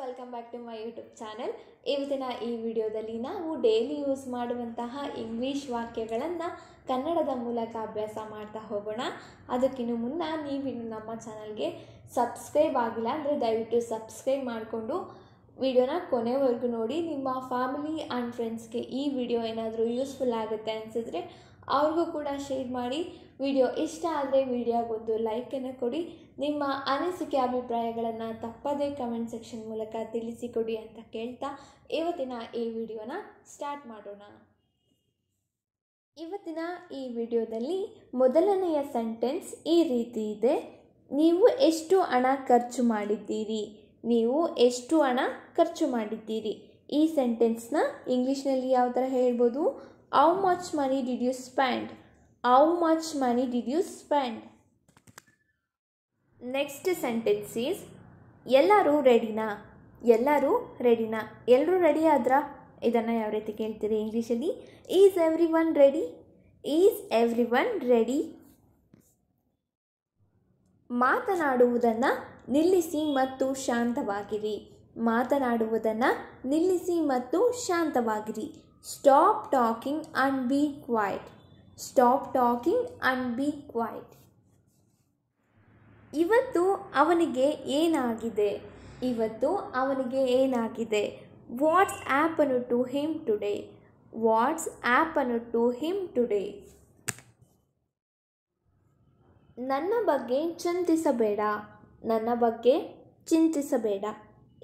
Welcome back to my YouTube channel. ಇವತ್ತಿನ ಈ ವಿಡಿಯೋದಲ್ಲಿ ನಾವು ಡೈಲಿ ಯೂಸ್ ಮಾಡುವಂತಹ ಇಂಗ್ಲಿಷ್ ವಾಕ್ಯಗಳನ್ನು ಕನ್ನಡದ ಮೂಲಕ ಅಭ್ಯಾಸ ಮಾಡ್ತಾ ಹೋಗೋಣ. ಅದಕ್ಕಿಂತ ಮುನ್ನ ನೀವು ನಮ್ಮ ಚಾನೆಲ್ಗೆ ಸಬ್ಸ್ಕ್ರೈಬ್ ಆಗಿಲ್ಲ ಅಂದ್ರೆ ದಯವಿಟ್ಟು ಸಬ್ಸ್ಕ್ರೈಬ್ ಮಾಡಿಕೊಂಡು ವಿಡಿಯೋನ ಕೊನೆವರೆಗೂ ನೋಡಿ. ನಿಮ್ಮ ಫ್ಯಾಮಿಲಿ ಅಂಡ್ ಫ್ರೆಂಡ್ಸ್ ಗೆ ಈ ವಿಡಿಯೋ ಏನಾದರೂ ಯೂಸ್ಫುಲ್ ಆಗುತ್ತೆ ಅನ್ಸಿದ್ರೆ ಅವರಿಗೂ ಕೂಡ ಶೇರ್ ಮಾಡಿ. ವಿಡಿಯೋ ಇಷ್ಟ ಆದರೆ ವಿಡಿಯೋಗೆ ಒಂದು ಲೈಕ್ ಅನ್ನು ಕೊಡಿ. ನಿಮ್ಮ ಅನಿಸಿಕೆ ಅಭಿಪ್ರಾಯಗಳನ್ನು ತಪ್ಪದೇ ಕಮೆಂಟ್ ಸೆಕ್ಷನ್ ಮೂಲಕ ತಿಳಿಸಿಕೊಡಿ ಅಂತ ಹೇಳ್ತಾ ಇವತ್ತಿನ ಈ ವಿಡಿಯೋನ ಸ್ಟಾರ್ಟ್ ಮಾಡೋಣ. ಇವತ್ತಿನ ಈ ವಿಡಿಯೋದಲ್ಲಿ ಮೊದಲನೆಯ ಸೆಂಟೆನ್ಸ್ ಈ ರೀತಿ ಇದೆ: ನೀವು ಎಷ್ಟು ಹಣ ಖರ್ಚು ಮಾಡಿದ್ದೀರಿ? ನೀವು ಎಷ್ಟು ಹಣ ಖರ್ಚು ಮಾಡಿದ್ದೀರಿ? ಈ ಸೆಂಟೆನ್ಸ್ನ ಇಂಗ್ಲೀಷ್ನಲ್ಲಿ ಯಾವ ಥರ ಹೇಳ್ಬೋದು? How much money did you spend? How much money did you spend? Next sentence is ellaru ready na? Ellaru ready na? Ellaru ready adra? Idanna yav reeti keltire English alli? Is everyone ready? Is everyone ready? ಮಾತನಾಡುವುದನ್ನು ನಿಲ್ಲಿಸಿ ಮತ್ತು ಶಾಂತವಾಗಿರಿ. ಮಾತನಾಡುವುದನ್ನು ನಿಲ್ಲಿಸಿ ಮತ್ತು ಶಾಂತವಾಗಿರಿ. Stop talking and be quiet. Stop talking and be quiet. ಇವತ್ತು ಅವನಿಗೆ ಏನಾಗಿದೆ? ಇವತ್ತು ಅವನಿಗೆ ಏನಾಗಿದೆ? What's happened to him today? What's happened to him today? ನನ್ನ ಬಗ್ಗೆ ಚಿಂತಿಸಬೇಡ. ನನ್ನ ಬಗ್ಗೆ ಚಿಂತಿಸಬೇಡ.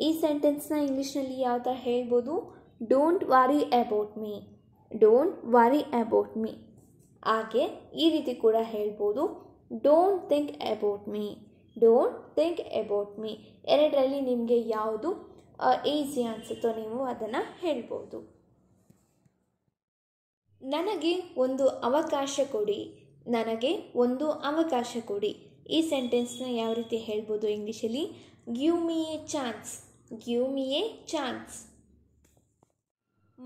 ಈ ಸೆಂಟೆನ್ಸ್ನ ಇಂಗ್ಲೀಷ್ನಲ್ಲಿ ಯಾವ ಥರ ಹೇಳ್ಬೋದು? Don't worry about me. Don't worry about me. ಹಾಗೆ ಈ ರೀತಿ ಕೂಡ ಹೇಳ್ಬೋದು. Don't think about me. Don't think about me. ಎರಡರಲ್ಲಿ ನಿಮಗೆ ಯಾವುದು ಈಸಿ ಅನಿಸುತ್ತೋ ನೀವು ಅದನ್ನು ಹೇಳ್ಬೋದು. ನನಗೆ ಒಂದು ಅವಕಾಶ ಕೊಡಿ. ನನಗೆ ಒಂದು ಅವಕಾಶ ಕೊಡಿ. ಈ ಸೆಂಟೆನ್ಸ್ನ ಯಾವ ರೀತಿ ಹೇಳ್ಬೋದು ಇಂಗ್ಲೀಷಲ್ಲಿ? Give me a chance. Give me a chance.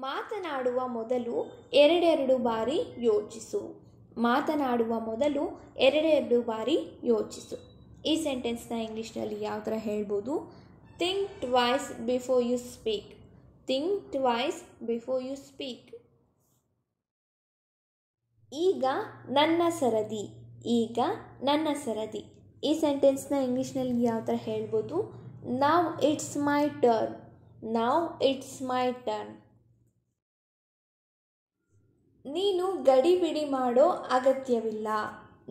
ಮಾತನಾಡುವ ಮೊದಲು ಎರಡೆರಡು ಬಾರಿ ಯೋಚಿಸು. ಮಾತನಾಡುವ ಮೊದಲು ಎರಡೆರಡು ಬಾರಿ ಯೋಚಿಸು. ಈ ಸೆಂಟೆನ್ಸ್ನ ಇಂಗ್ಲೀಷ್ನಲ್ಲಿ ಯಾವ ಥರ ಹೇಳ್ಬೋದು? Think twice before you speak. Think twice before you speak. ಈಗ ನನ್ನ ಸರದಿ. ಈಗ ನನ್ನ ಸರದಿ. ಈ ಸೆಂಟೆನ್ಸ್ನ ಇಂಗ್ಲೀಷ್ನಲ್ಲಿ ಯಾವ ಥರ ಹೇಳ್ಬೋದು? Now it's my turn. Now it's my turn. ನೀನು ಗಡಿಬಿಡಿ ಮಾಡೋ ಅಗತ್ಯವಿಲ್ಲ.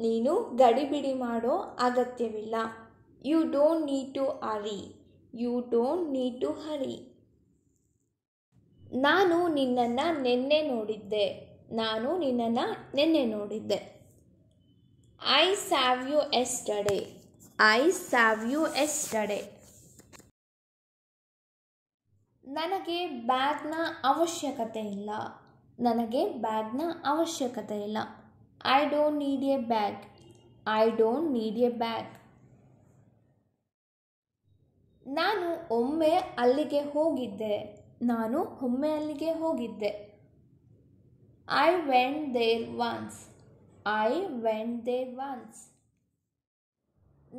ನೀನು ಗಡಿಬಿಡಿ ಮಾಡೋ ಅಗತ್ಯವಿಲ್ಲ. You don't need to hurry. You don't need to hurry. ನಾನು ನಿನ್ನನ್ನು ನಿನ್ನೆ ನೋಡಿದ್ದೆ. ನಾನು ನಿನ್ನನ್ನು ನಿನ್ನೆ ನೋಡಿದ್ದೆ. I saw you yesterday. I saw you yesterday. ನನಗೆ ಬ್ಯಾಗ್ನ ಅವಶ್ಯಕತೆ ಇಲ್ಲ. ನನಗೆ ಬ್ಯಾಗ್ನ ಅವಶ್ಯಕತೆ ಇಲ್ಲ. I don't need a bag. I don't need a bag. ನಾನು ಒಮ್ಮೆ ಅಲ್ಲಿಗೆ ಹೋಗಿದ್ದೆ. ನಾನು ಒಮ್ಮೆ ಅಲ್ಲಿಗೆ ಹೋಗಿದ್ದೆ. I went there once. I went there once.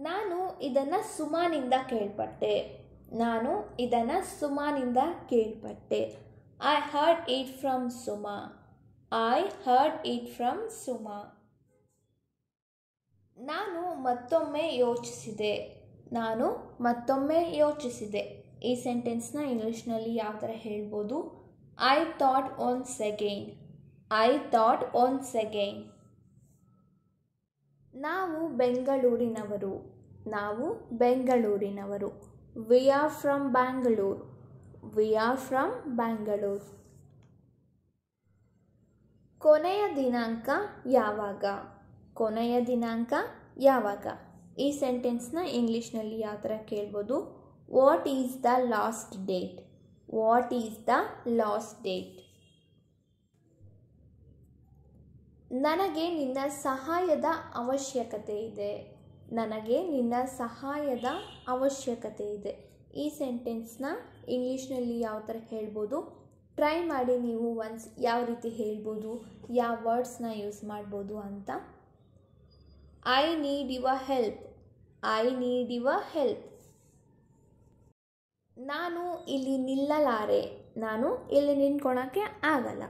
ನಾನು ಇದನ್ನು ಸುಮಾನಿಂದ ಕೇಳ್ಪಟ್ಟೆ. ನಾನು ಇದನ್ನು ಸುಮಾನಿಂದ ಕೇಳ್ಪಟ್ಟೆ. I heard it from Suma. I heard it from Suma. ನಾನು ಮತ್ತೊಮ್ಮೆ ಯೋಚಿಸಿದೆ. ನಾನು ಮತ್ತೊಮ್ಮೆ ಯೋಚಿಸಿದೆ. ಈ ಸೆಂಟೆನ್ಸ್ನ ಇಂಗ್ಲೀಷ್ನಲ್ಲಿ ಯಾವ ಥರ ಹೇಳ್ಬೋದು? I thought once again. I thought once again. ನಾವು ಬೆಂಗಳೂರಿನವರು. ನಾವು ಬೆಂಗಳೂರಿನವರು. We are from Bangalore. We are from Bangalore. ಕೊನೆಯ ದಿನಾಂಕ ಯಾವಾಗ? ಕೊನೆಯ ದಿನಾಂಕ ಯಾವಾಗ? ಈ ಸೆಂಟೆನ್ಸ್ನ ಇಂಗ್ಲೀಷ್ನಲ್ಲಿ ಯಾವ ಥರ ಕೇಳ್ಬೋದು? What is the last date? What is the last date? ನನಗೆ ನಿನ್ನ ಸಹಾಯದ ಅವಶ್ಯಕತೆ ಇದೆ. ನನಗೆ ನಿನ್ನ ಸಹಾಯದ ಅವಶ್ಯಕತೆ ಇದೆ. ಈ ಸೆಂಟೆನ್ಸ್ನ ಇಂಗ್ಲೀಷ್ನಲ್ಲಿ ಯಾವ ಥರ ಹೇಳ್ಬೋದು? ಟ್ರೈ ಮಾಡಿ ನೀವು ಒನ್ಸ್ ಯಾವ ರೀತಿ ಹೇಳ್ಬೋದು, ಯಾವ ವರ್ಡ್ಸ್ನ ಯೂಸ್ ಮಾಡ್ಬೋದು ಅಂತ. I need your help. I need your help. ನಾನು ಇಲ್ಲಿ ನಿಲ್ಲಲಾರೆ, ನಾನು ಇಲ್ಲಿ ನಿಂತ್ಕೊಳ್ಳೋಕ್ಕೆ ಆಗಲ್ಲ.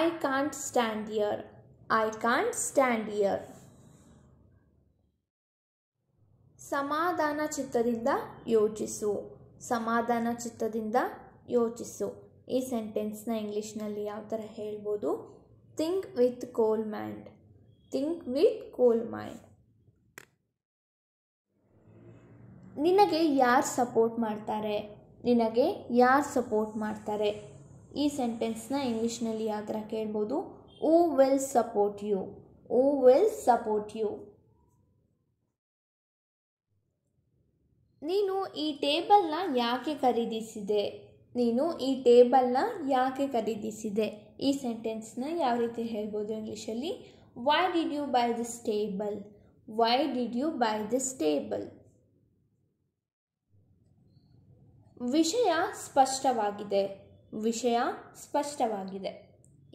I can't stand here, I can't stand here. ಸಮಾಧಾನ ಚಿತ್ತದಿಂದ ಯೋಚಿಸು, ಸಮಾಧಾನ ಚಿತ್ತದಿಂದ ಯೋಚಿಸು. ಈ ಸೆಂಟೆನ್ಸ್ನ ಇಂಗ್ಲೀಷ್ನಲ್ಲಿ ಯಾವ ಥರ ಹೇಳ್ಬೋದು? Think with cool mind, think with cool mind. ನಿನಗೆ ಯಾರು ಸಪೋರ್ಟ್ ಮಾಡ್ತಾರೆ, ನಿನಗೆ ಯಾರು ಸಪೋರ್ಟ್ ಮಾಡ್ತಾರೆ. ಈ ಸೆಂಟೆನ್ಸ್ನ ಇಂಗ್ಲೀಷ್ನಲ್ಲಿ ಯಾವ ಥರ ಕೇಳ್ಬೋದು? Who will support you, who will support you. ನೀನು ಈ ಟೇಬಲ್ನ ಯಾಕೆ ಖರೀದಿಸಿದೆ, ನೀನು ಈ ಟೇಬಲ್ನ ಯಾಕೆ ಖರೀದಿಸಿದೆ. ಈ ಸೆಂಟೆನ್ಸ್ನ ಯಾವ ರೀತಿ ಹೇಳ್ಬೋದು ಇಂಗ್ಲೀಷಲ್ಲಿ? Why did you buy this table, why did you buy this table. ವಿಷಯ ಸ್ಪಷ್ಟವಾಗಿದೆ, ವಿಷಯ ಸ್ಪಷ್ಟವಾಗಿದೆ.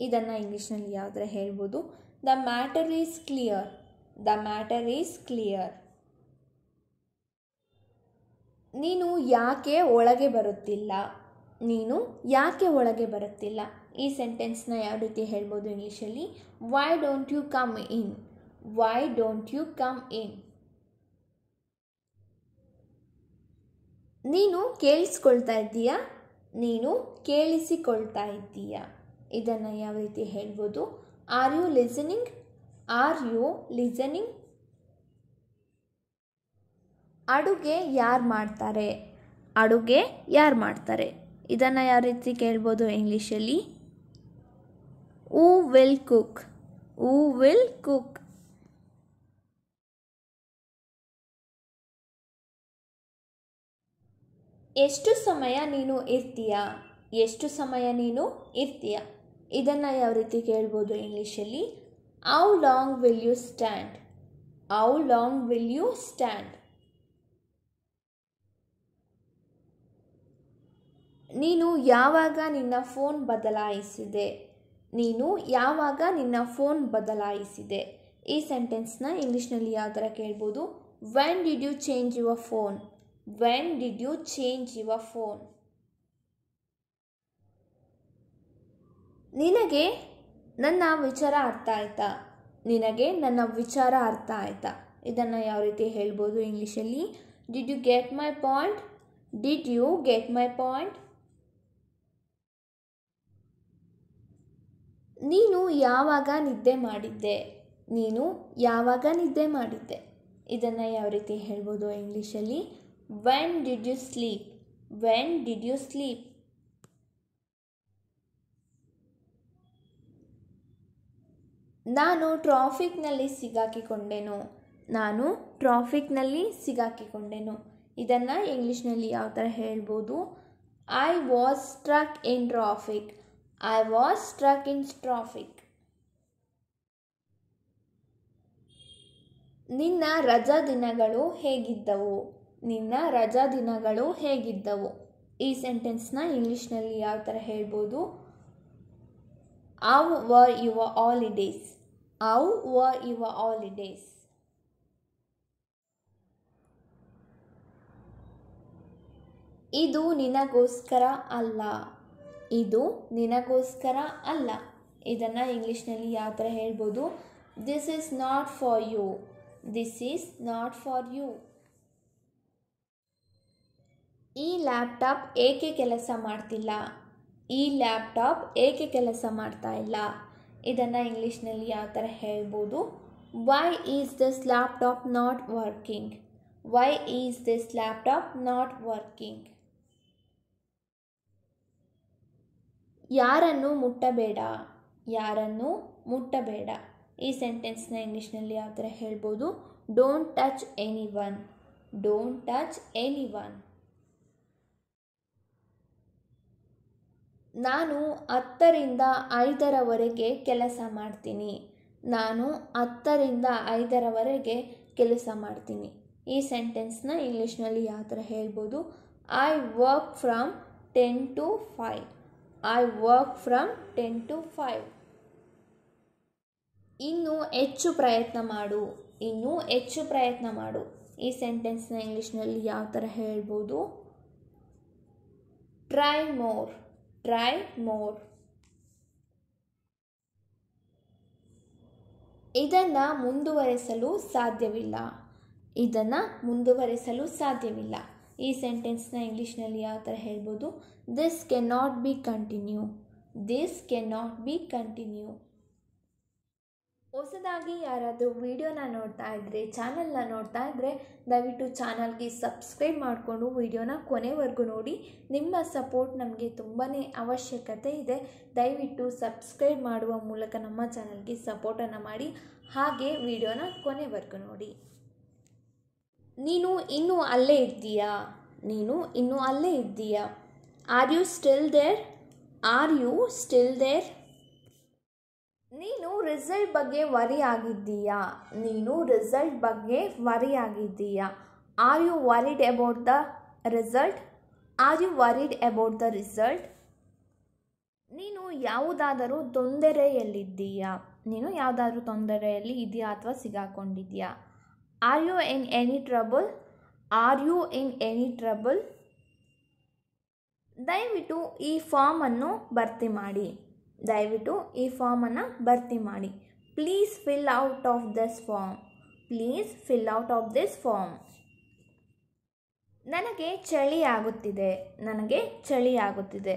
ಇದನ್ನು ಇಂಗ್ಲೀಷ್ನಲ್ಲಿ ಯಾವುದರ ಹೇಳ್ಬೋದು? The matter is clear, the matter is clear. ನೀನು ಯಾಕೆ ಒಳಗೆ ಬರುತ್ತಿಲ್ಲ, ನೀನು ಯಾಕೆ ಒಳಗೆ ಬರುತ್ತಿಲ್ಲ. ಈ ಸೆಂಟೆನ್ಸ್ನ ಯಾವ ರೀತಿ ಹೇಳ್ಬೋದು ಇಂಗ್ಲೀಷಲ್ಲಿ? Why don't you come in, why don't you come in. ನೀನು ಕೇಳಿಸ್ಕೊಳ್ತಾ ಇದ್ದೀಯಾ, ನೀನು ಕೇಳಿಸಿಕೊಳ್ತಾ ಇದ್ದೀಯಾ. ಇದನ್ನು ಯಾವ ರೀತಿ ಹೇಳ್ಬೋದು? Are you listening, are you listening. ಅಡುಗೆ ಯಾರು ಮಾಡ್ತಾರೆ, ಅಡುಗೆ ಯಾರು ಮಾಡ್ತಾರೆ. ಇದನ್ನು ಯಾವ ರೀತಿ ಕೇಳ್ಬೋದು ಇಂಗ್ಲೀಷಲ್ಲಿ? Who will cook, who will cook. ಎಷ್ಟು ಸಮಯ ನೀನು ಇರ್ತೀಯಾ, ಎಷ್ಟು ಸಮಯ ನೀನು ಇರ್ತೀಯಾ. ಇದನ್ನು ಯಾವ ರೀತಿ ಕೇಳ್ಬೋದು ಇಂಗ್ಲೀಷಲ್ಲಿ? How long will you stand, how long will you stand. ನೀನು ಯಾವಾಗ ನಿನ್ನ ಫೋನ್ ಬದಲಾಯಿಸಿದೆ, ನೀನು ಯಾವಾಗ ನಿನ್ನ ಫೋನ್ ಬದಲಾಯಿಸಿದೆ. ಈ ಸೆಂಟೆನ್ಸ್ನ ಇಂಗ್ಲೀಷ್ನಲ್ಲಿ ಯಾವ ಥರ ಕೇಳ್ಬೋದು? When did you change your phone, when did you change your phone. ನಿನಗೆ ನನ್ನ ವಿಚಾರ ಅರ್ಥ ಆಯ್ತಾ, ನಿನಗೆ ನನ್ನ ವಿಚಾರ ಅರ್ಥ ಆಯ್ತಾ. ಇದನ್ನು ಯಾವ ರೀತಿ ಹೇಳ್ಬೋದು ಇಂಗ್ಲೀಷಲ್ಲಿ? did you get my point, did you get my point. ನೀನು ಯಾವಾಗ ನಿದ್ದೆ ಮಾಡಿದ್ದೆ, ನೀನು ಯಾವಾಗ ನಿದ್ದೆ ಮಾಡಿದ್ದೆ. ಇದನ್ನು ಯಾವ ರೀತಿ ಹೇಳ್ಬೋದು ಇಂಗ್ಲೀಷಲ್ಲಿ? when did you sleep, when did you sleep. ನಾನು ಟ್ರಾಫಿಕ್ನಲ್ಲಿ ಸಿಗಾಕಿಕೊಂಡೆನು, ನಾನು ಟ್ರಾಫಿಕ್ನಲ್ಲಿ ಸಿಗಾಕಿಕೊಂಡೆನು. ಇದನ್ನು ಇಂಗ್ಲೀಷ್ನಲ್ಲಿ ಯಾವ ಥರ ಹೇಳ್ಬೋದು? I was struck in traffic, I was struck in traffic. ನಿನ್ನ ರಜಾ ದಿನಗಳು ಹೇಗಿದ್ದವು, ನಿನ್ನ ರಜಾ ದಿನಗಳು ಹೇಗಿದ್ದವು. ಈ ಸೆಂಟೆನ್ಸ್ನ ಇಂಗ್ಲೀಷ್ನಲ್ಲಿ ಯಾವ ಥರ ಹೇಳ್ಬೋದು? How were your holidays, how were your holidays. ಇದು ನಿನಗೋಸ್ಕರ ಅಲ್ಲ, ಇದು ನಿನಗೋಸ್ಕರ ಅಲ್ಲ. ಇದನ್ನು ಇಂಗ್ಲೀಷ್ನಲ್ಲಿ ಯಾವ ಥರ ಹೇಳ್ಬೋದು? This is not for you, this is not for you. ಈ ಲ್ಯಾಪ್ಟಾಪ್ ಏಕೆ ಕೆಲಸ ಮಾಡ್ತಿಲ್ಲ, ಈ ಲ್ಯಾಪ್ಟಾಪ್ ಏಕೆ ಕೆಲಸ ಮಾಡ್ತಾ ಇಲ್ಲ. ಇದನ್ನು ಇಂಗ್ಲೀಷ್ನಲ್ಲಿ ಯಾವ ಥರ ಹೇಳ್ಬೋದು? Why is this laptop not working, why is this laptop not working. ಯಾರನ್ನು ಮುಟ್ಟಬೇಡ, ಯಾರನ್ನು ಮುಟ್ಟಬೇಡ. ಈ ಸೆಂಟೆನ್ಸ್ನ ಇಂಗ್ಲೀಷ್ನಲ್ಲಿ ಯಾವ ಥರ ಹೇಳ್ಬೋದು? Don't touch anyone, don't touch anyone. ನಾನು 10ರಿಂದ 5ರವರೆಗೆ ಕೆಲಸ ಮಾಡ್ತೀನಿ, ನಾನು 10ರಿಂದ 5ರವರೆಗೆ ಕೆಲಸ ಮಾಡ್ತೀನಿ. ಈ ಸೆಂಟೆನ್ಸ್ನ ಇಂಗ್ಲೀಷ್ನಲ್ಲಿ ಯಾವ ಥರ ಹೇಳ್ಬೋದು? I work from 10 to 5, I work from 10 to 5. ಇನ್ನೂ ಹೆಚ್ಚು ಪ್ರಯತ್ನ ಮಾಡು, ಇನ್ನೂ ಹೆಚ್ಚು ಪ್ರಯತ್ನ ಮಾಡು. ಈ ಸೆಂಟೆನ್ಸ್ನ ಇಂಗ್ಲೀಷ್ನಲ್ಲಿ ಯಾವ ಥರ ಹೇಳ್ಬೋದು? Try more, try more. ಇದನ್ನು ಮುಂದುವರೆಸಲು ಸಾಧ್ಯವಿಲ್ಲ, ಇದನ್ನು ಮುಂದುವರೆಸಲು ಸಾಧ್ಯವಿಲ್ಲ. ಈ ಸೆಂಟೆನ್ಸ್ನ ಇಂಗ್ಲೀಷ್ನಲ್ಲಿ ಯಾವ ಥರ ಹೇಳ್ಬೋದು? This cannot be continue, this cannot be continue. ಹೊಸದಾಗಿ ಯಾರಾದರೂ ವಿಡಿಯೋನ ನೋಡ್ತಾ ಇದ್ದರೆ, ಚಾನಲ್ನ ನೋಡ್ತಾ ಇದ್ದರೆ, ದಯವಿಟ್ಟು ಚಾನಲ್ಗೆ ಸಬ್ಸ್ಕ್ರೈಬ್ ಮಾಡಿಕೊಂಡು ವಿಡಿಯೋನ ಕೊನೆವರೆಗೂ ನೋಡಿ. ನಿಮ್ಮ ಸಪೋರ್ಟ್ ನಮಗೆ ತುಂಬಾ ಅವಶ್ಯಕತೆ ಇದೆ. ದಯವಿಟ್ಟು ಸಬ್ಸ್ಕ್ರೈಬ್ ಮಾಡುವ ಮೂಲಕ ನಮ್ಮ ಚಾನಲ್ಗೆ ಸಪೋರ್ಟನ್ನು ಮಾಡಿ, ಹಾಗೆ ವಿಡಿಯೋನ ಕೊನೆವರೆಗೂ ನೋಡಿ. ನೀನು ಇನ್ನೂ ಅಲ್ಲೇ ಇದ್ದೀಯಾ? ನೀನು ಇನ್ನೂ ಅಲ್ಲೇ ಇದ್ದೀಯಾ? Are you still there? Are you still there? ನೀನು ರಿಸಲ್ಟ್ ಬಗ್ಗೆ ವರಿ ಆಗಿದ್ದೀಯಾ? ನೀನು ರಿಸಲ್ಟ್ ಬಗ್ಗೆ ವರಿ ಆಗಿದ್ದೀಯಾ? Are you worried about the result? Are you worried about the result? ನೀನು ಯಾವುದಾದರೂ ತೊಂದರೆಯಲ್ಲಿದ್ದೀಯಾ? ನೀನು ಯಾವುದಾದ್ರೂ ತೊಂದರೆಯಲ್ಲಿ ಇದೆಯಾ ಅಥವಾ ಸಿಗಾಕೊಂಡಿದ್ದೀಯಾ? Are you in any trouble? Are you in any trouble? ದಯವಿಟ್ಟು ಈ ಫಾರ್ಮನ್ನು ಭರ್ತಿ ಮಾಡಿ, ದಯವಿಟ್ಟು ಈ ಫಾರ್ಮನ್ನು ಭರ್ತಿ ಮಾಡಿ. Please fill out of this form, please fill out of this form. ನನಗೆ ಚಳಿ ಆಗುತ್ತಿದೆ, ನನಗೆ ಚಳಿ ಆಗುತ್ತಿದೆ.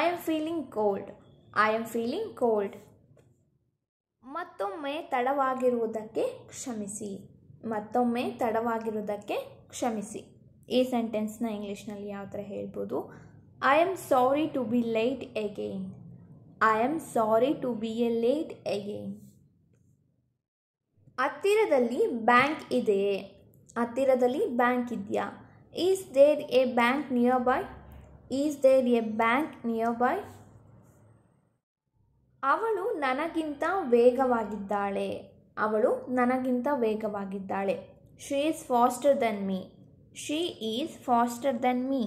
I am feeling cold, I am feeling cold. ಮತ್ತೊಮ್ಮೆ ತಡವಾಗಿರುವುದಕ್ಕೆ ಕ್ಷಮಿಸಿ, ಮತ್ತೊಮ್ಮೆ ತಡವಾಗಿರುವುದಕ್ಕೆ ಕ್ಷಮಿಸಿ. ಈ ಸೆಂಟೆನ್ಸ್ನ ಇಂಗ್ಲೀಷ್ನಲ್ಲಿ ಯಾವ ಥರ ಹೇಳ್ಬೋದು? I am sorry to be late again, I am sorry to be a late again. ಹತ್ತಿರದಲ್ಲಿ ಬ್ಯಾಂಕ್ ಇದೆಯೇ? ಹತ್ತಿರದಲ್ಲಿ ಬ್ಯಾಂಕ್ ಇದೆಯಾ? Is there a bank nearby? Is there a bank nearby? ಅವಳು ನನಗಿಂತ ವೇಗವಾಗಿದ್ದಾಳೆ, ಅವಳು ನನಗಿಂತ ವೇಗವಾಗಿದ್ದಾಳೆ. She is faster than me, she is faster than me.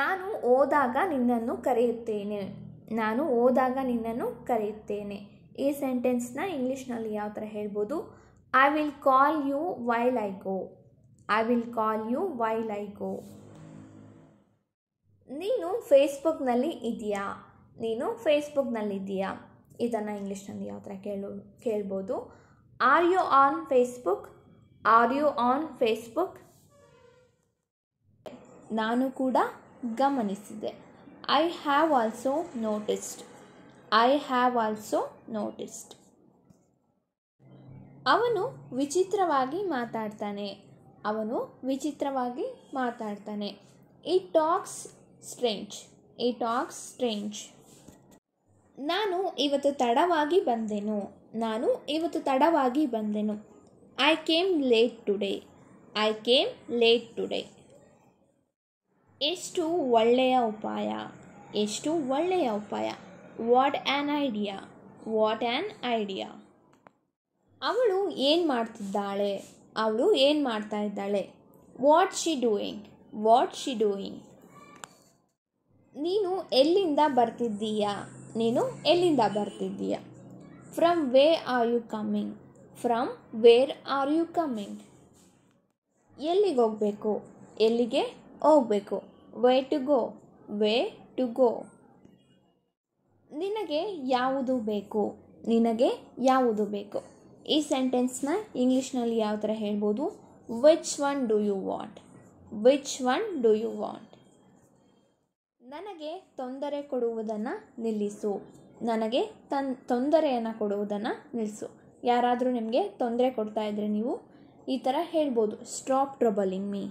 ನಾನು ಓದಾಗ ನಿನ್ನನ್ನು ಕರೆಯುತ್ತೇನೆ, ನಾನು ಓದಾಗ ನಿನ್ನನ್ನು ಕರೆಯುತ್ತೇನೆ. ಈ ಸೆಂಟೆನ್ಸ್ನ ಇಂಗ್ಲೀಷ್ನಲ್ಲಿ ಯಾವ ಥರ ಹೇಳ್ಬೋದು? I will call you while I go, I will call you while I go. ನೀನು ಫೇಸ್ಬುಕ್ನಲ್ಲಿ ಇದೆಯಾ? ನೀನು ಫೇಸ್ಬುಕ್ನಲ್ಲಿದ್ದೀಯಾ? ಇದನ್ನು ಇಂಗ್ಲೀಷ್ನಲ್ಲಿ ಯಾವ ಥರ ಕೇಳ್ಬೋದು? Are you on Facebook? Are you on Facebook? ನಾನು ಕೂಡ ಗಮನಿಸಿದೆ. I have also noticed, I have also noticed. ಅವನು ವಿಚಿತ್ರವಾಗಿ ಮಾತಾಡ್ತಾನೆ, ಅವನು ವಿಚಿತ್ರವಾಗಿ ಮಾತಾಡ್ತಾನೆ. He talks strange, he talks strange. ನಾನು ಇವತ್ತು ತಡವಾಗಿ ಬಂದೆನು, ನಾನು ಇವತ್ತು ತಡವಾಗಿ ಬಂದೆನು. I came late today, I came late today. ಎಷ್ಟು ಒಳ್ಳೆಯ ಉಪಾಯ, ಎಷ್ಟು ಒಳ್ಳೆಯ ಉಪಾಯ. What an idea, what an idea. ಅವಳು ಏನು ಮಾಡ್ತಿದ್ದಾಳೆ, ಅವಳು ಏನು ಮಾಡ್ತಾ ಇದ್ದಾಳೆ. What she doing, what she doing. ನೀನು ಎಲ್ಲಿಂದ ಬರ್ತಿದ್ದೀಯಾ, ನೀನು ಎಲ್ಲಿಂದ ಬರ್ತಿದ್ದೀಯಾ. From where are you coming, from where are you coming. ಎಲ್ಲಿಗೆ ಹೋಗಬೇಕು, ಎಲ್ಲಿಗೆ ಹೋಗಬೇಕು. Way to go, way to go. ನಿನಗೆ ಯಾವುದು ಬೇಕು, ನಿನಗೆ ಯಾವುದು ಬೇಕು. ಈ ಸೆಂಟೆನ್ಸ್ನ ಇಂಗ್ಲೀಷ್ನಲ್ಲಿ ಯಾವ ಥರ ಹೇಳ್ಬೋದು? Which one do you want, which one do you want. ನನಗೆ ತೊಂದರೆ ಕೊಡುವುದನ್ನು ನಿಲ್ಲಿಸು, ನನಗೆ ತೊಂದರೆಯನ್ನು ಕೊಡುವುದನ್ನು ನಿಲ್ಲಿಸು. ಯಾರಾದರೂ ನಿಮಗೆ ತೊಂದರೆ ಕೊಡ್ತಾ ಇದ್ದರೆ ನೀವು ಈ ಥರ ಹೇಳ್ಬೋದು, stop troubling me,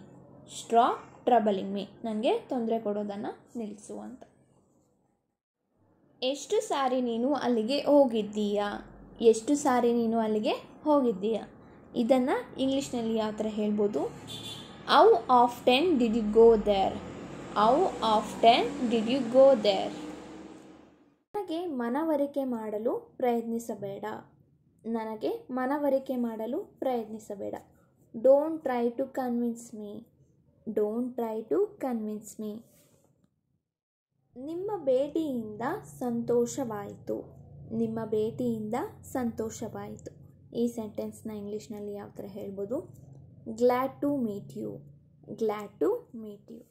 stop troubling me. ನನಗೆ ತೊಂದರೆ ಕೊಡೋದನ್ನು ನಿಲ್ಲಿಸು ಅಂತ. ಎಷ್ಟು ಸಾರಿ ನೀನು ಅಲ್ಲಿಗೆ ಹೋಗಿದ್ದೀಯಾ, ಎಷ್ಟು ಸಾರಿ ನೀನು ಅಲ್ಲಿಗೆ ಹೋಗಿದ್ದೀಯಾ. ಇದನ್ನು ಇಂಗ್ಲೀಷ್ನಲ್ಲಿ ಯಾವ ಥರ ಹೇಳ್ಬೋದು? How often did you go there, how often did you go there. ನನಗೆ ಮನವರಿಕೆ ಮಾಡಲು ಪ್ರಯತ್ನಿಸಬೇಡ, ನನಗೆ ಮನವರಿಕೆ ಮಾಡಲು ಪ್ರಯತ್ನಿಸಬೇಡ. Don't try to convince me, don't try to convince me. ನಿಮ್ಮ ಭೇಟಿಯಿಂದ ಸಂತೋಷವಾಯಿತು, ನಿಮ್ಮ ಭೇಟಿಯಿಂದ ಸಂತೋಷವಾಯಿತು. ಈ ಸೆಂಟೆನ್ಸ್ನ ಇಂಗ್ಲೀಷ್ನಲ್ಲಿ ಯಾವ ಥರ ಹೇಳ್ಬೋದು? Glad to meet you, glad to meet you.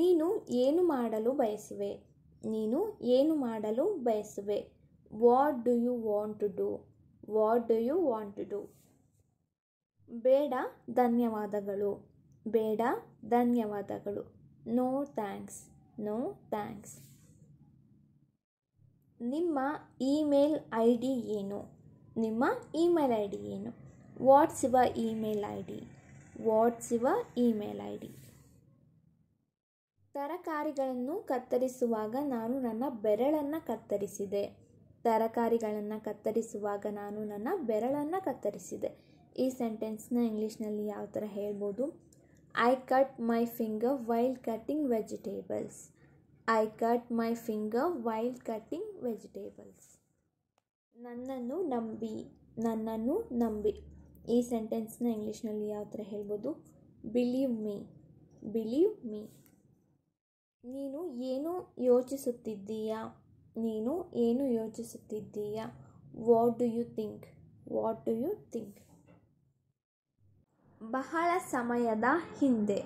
ನೀನು ಏನು ಮಾಡಲು ಬಯಸುವೆ? What do you want to do? ಬೇಡ ಧನ್ಯವಾದಗಳು. No thanks. ನಿಮ್ಮ ಇಮೇಲ್ ಐ ಡಿ ಏನು? What's your email ID? ತರಕಾರಿಗಳನ್ನು ಕತ್ತರಿಸುವಾಗ ನಾನು ನನ್ನ ಬೆರಳನ್ನು ಕತ್ತರಿಸಿದೆ. ಈ ಸೆಂಟೆನ್ಸ್ನ ಇಂಗ್ಲೀಷ್ನಲ್ಲಿ ಯಾವ ಥರ ಹೇಳ್ಬೋದು? I cut my finger while cutting vegetables. ನನ್ನನ್ನು ನಂಬಿ. ಈ ಸೆಂಟೆನ್ಸ್ನ ಇಂಗ್ಲೀಷ್ನಲ್ಲಿ ಯಾವ ಥರ ಹೇಳ್ಬೋದು? Believe me. ನೀನು ಏನು ಯೋಚಿಸುತ್ತಿದ್ದೀಯಾ? What do you think? ಬಹಳ ಸಮಯದ ಹಿಂದೆ.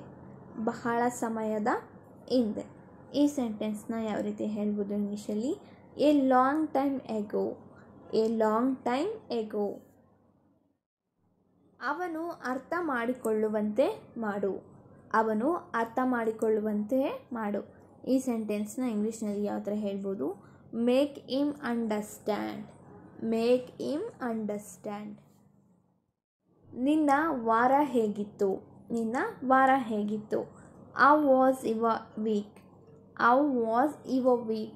ಈ ಸೆಂಟೆನ್ಸ್ನ ಯಾವ ರೀತಿ ಹೇಳ್ಬೋದು ಇಂಗ್ಲೀಷಲ್ಲಿ? A long time ago. ಅವನು ಅರ್ಥ ಮಾಡಿಕೊಳ್ಳುವಂತೆ ಮಾಡು. ಈ ಸೆಂಟೆನ್ಸ್ನ ಇಂಗ್ಲೀಷ್ನಲ್ಲಿ ಯಾವ ಥರ ಹೇಳ್ಬೋದು? Make him understand. ನಿನ್ನ ವಾರ ಹೇಗಿತ್ತು? How was your week?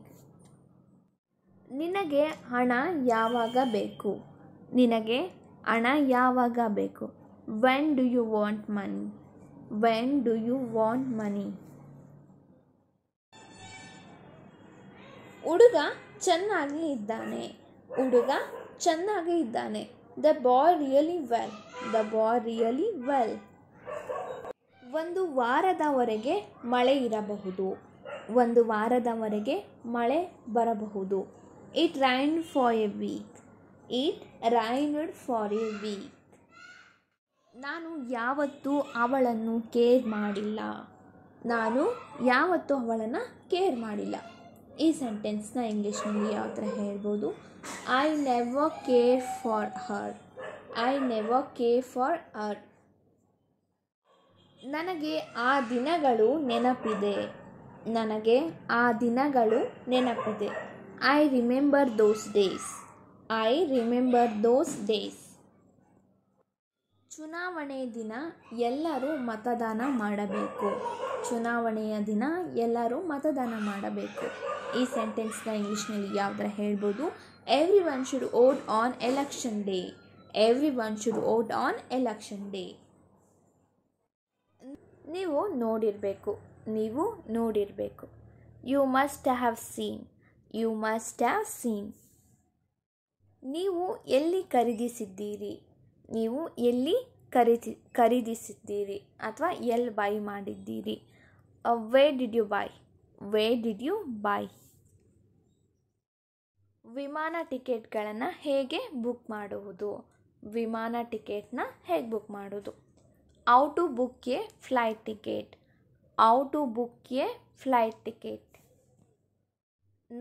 ನಿನಗೆ ಹಣ ಯಾವಾಗ ಬೇಕು? When do you want money? ಹುಡುಗ ಚೆನ್ನಾಗಿ ಇದ್ದಾನೆ. The boy really well. ಒಂದು ವಾರದವರೆಗೆ ಮಳೆ ಬರಬಹುದು. It rained for a week. ನಾನು ಯಾವತ್ತೂ ಅವಳನ್ನು ಕೇರ್ ಮಾಡಿಲ್ಲ. ಈ ಸೆಂಟೆನ್ಸ್ನ ಇಂಗ್ಲೀಷ್ನಲ್ಲಿ ಯಾವ ಥರ ಹೇಳ್ಬೋದು? I never care for her. ನನಗೆ ಆ ದಿನಗಳು ನೆನಪಿದೆ. I remember those days. ಚುನಾವಣೆಯ ದಿನ ಎಲ್ಲರೂ ಮತದಾನ ಮಾಡಬೇಕು. ಈ ಸೆಂಟೆನ್ಸ್ನ ಇಂಗ್ಲೀಷ್ನಲ್ಲಿ ಯಾವ ಥರ ಹೇಳ್ಬೋದು? Everyone should vote on election day. ನೀವು ನೋಡಿರಬೇಕು. You must have seen. ನೀವು ಎಲ್ಲಿ ಖರೀದಿಸಿದ್ದೀರಿ ಅಥವಾ ಎಲ್ಲಿ ಬೈ ಮಾಡಿದ್ದೀರಿ? Where did you buy? ವಿಮಾನ ಟಿಕೆಟ್ನ ಹೇಗೆ ಬುಕ್ ಮಾಡೋದು? How to book a flight ticket.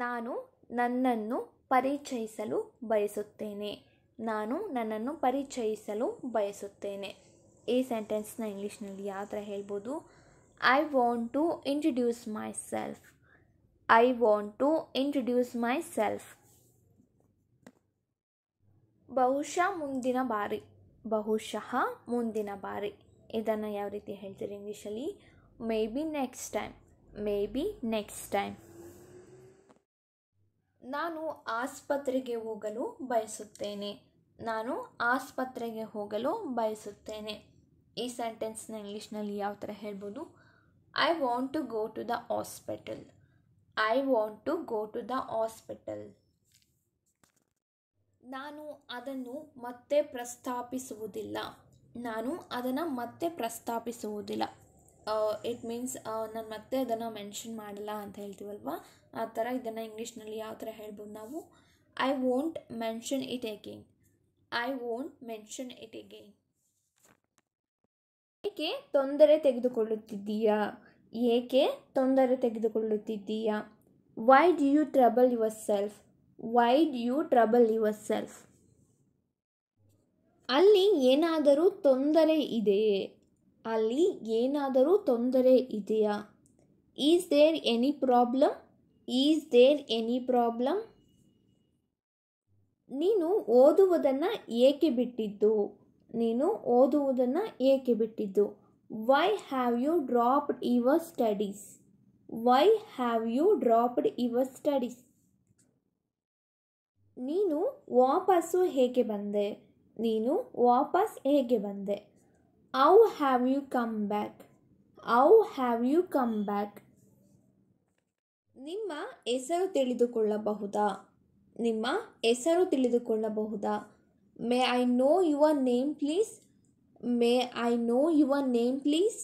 ನಾನು ನನ್ನನ್ನು ಪರಿಚಯಿಸಲು ಬಯಸುತ್ತೇನೆ. ಈ ಸೆಂಟೆನ್ಸ್ನ ಇಂಗ್ಲೀಷ್ನಲ್ಲಿ ಯಾವ ಥರ ಹೇಳ್ಬೋದು? I want to introduce myself. ಬಹುಶಃ ಮುಂದಿನ ಬಾರಿ. ಇದನ್ನು ಯಾವ ರೀತಿ ಹೇಳ್ತೀರಿ ಇಂಗ್ಲೀಷಲ್ಲಿ? Maybe next time. ನಾನು ಆಸ್ಪತ್ರೆಗೆ ಹೋಗಲು ಬಯಸುತ್ತೇನೆ. ಈ ಸೆಂಟೆನ್ಸ್ನ ಇಂಗ್ಲೀಷ್ನಲ್ಲಿ ಯಾವ ಥರ ಹೇಳ್ಬೋದು? I want to go to the hospital. ನಾನು ಅದನ್ನು ಮತ್ತೆ ಪ್ರಸ್ತಾಪಿಸುವುದಿಲ್ಲ. ಇಟ್ ಮೀನ್ಸ್ ನಾನು ಮತ್ತೆ ಅದನ್ನು ಮೆನ್ಷನ್ ಮಾಡಲ್ಲ ಅಂತ ಹೇಳ್ತೀವಲ್ವ, ಆ ಥರ ಇದನ್ನು ಇಂಗ್ಲೀಷ್ನಲ್ಲಿ ಯಾವ ಥರ ಹೇಳ್ಬೋದು ನಾವು? I won't mention it again. ಏಕೆ ತೊಂದರೆ ತೆಗೆದುಕೊಳ್ಳುತ್ತಿದ್ದೀಯಾ? ಏಕೆ ತೊಂದರೆ ತೆಗೆದುಕೊಳ್ಳುತ್ತಿದ್ದೀಯಾ? Why do you trouble yourself? Why do you trouble yourself? ಅಲ್ಲಿ ಏನಾದರೂ ತೊಂದರೆ ಇದೆಯೇ? ಅಲ್ಲಿ ಏನಾದರೂ ತೊಂದರೆ ಇದೆಯಾ? Is there any problem? Is there any problem? ನೀನು ಓದುವುದನ್ನು ಏಕೆ ಬಿಟ್ಟಿದ್ದು? ನೀನು ಓದುವುದನ್ನು ಏಕೆ ಬಿಟ್ಟಿದ್ದು? Why have you dropped your studies? Why have you dropped your studies? ನೀನು ವಾಪಸ್ಸು ಹೇಗೆ ಬಂದೆ? ನೀನು ವಾಪಸ್ ಹೇಗೆ ಬಂದೆ? How have you come back? How have you come back? ನಿಮ್ಮ ಹೆಸರು ತಿಳಿದುಕೊಳ್ಳಬಹುದಾ? ನಿಮ್ಮ ಹೆಸರು ತಿಳಿದುಕೊಳ್ಳಬಹುದಾ? May I know your name please? May I know your name please?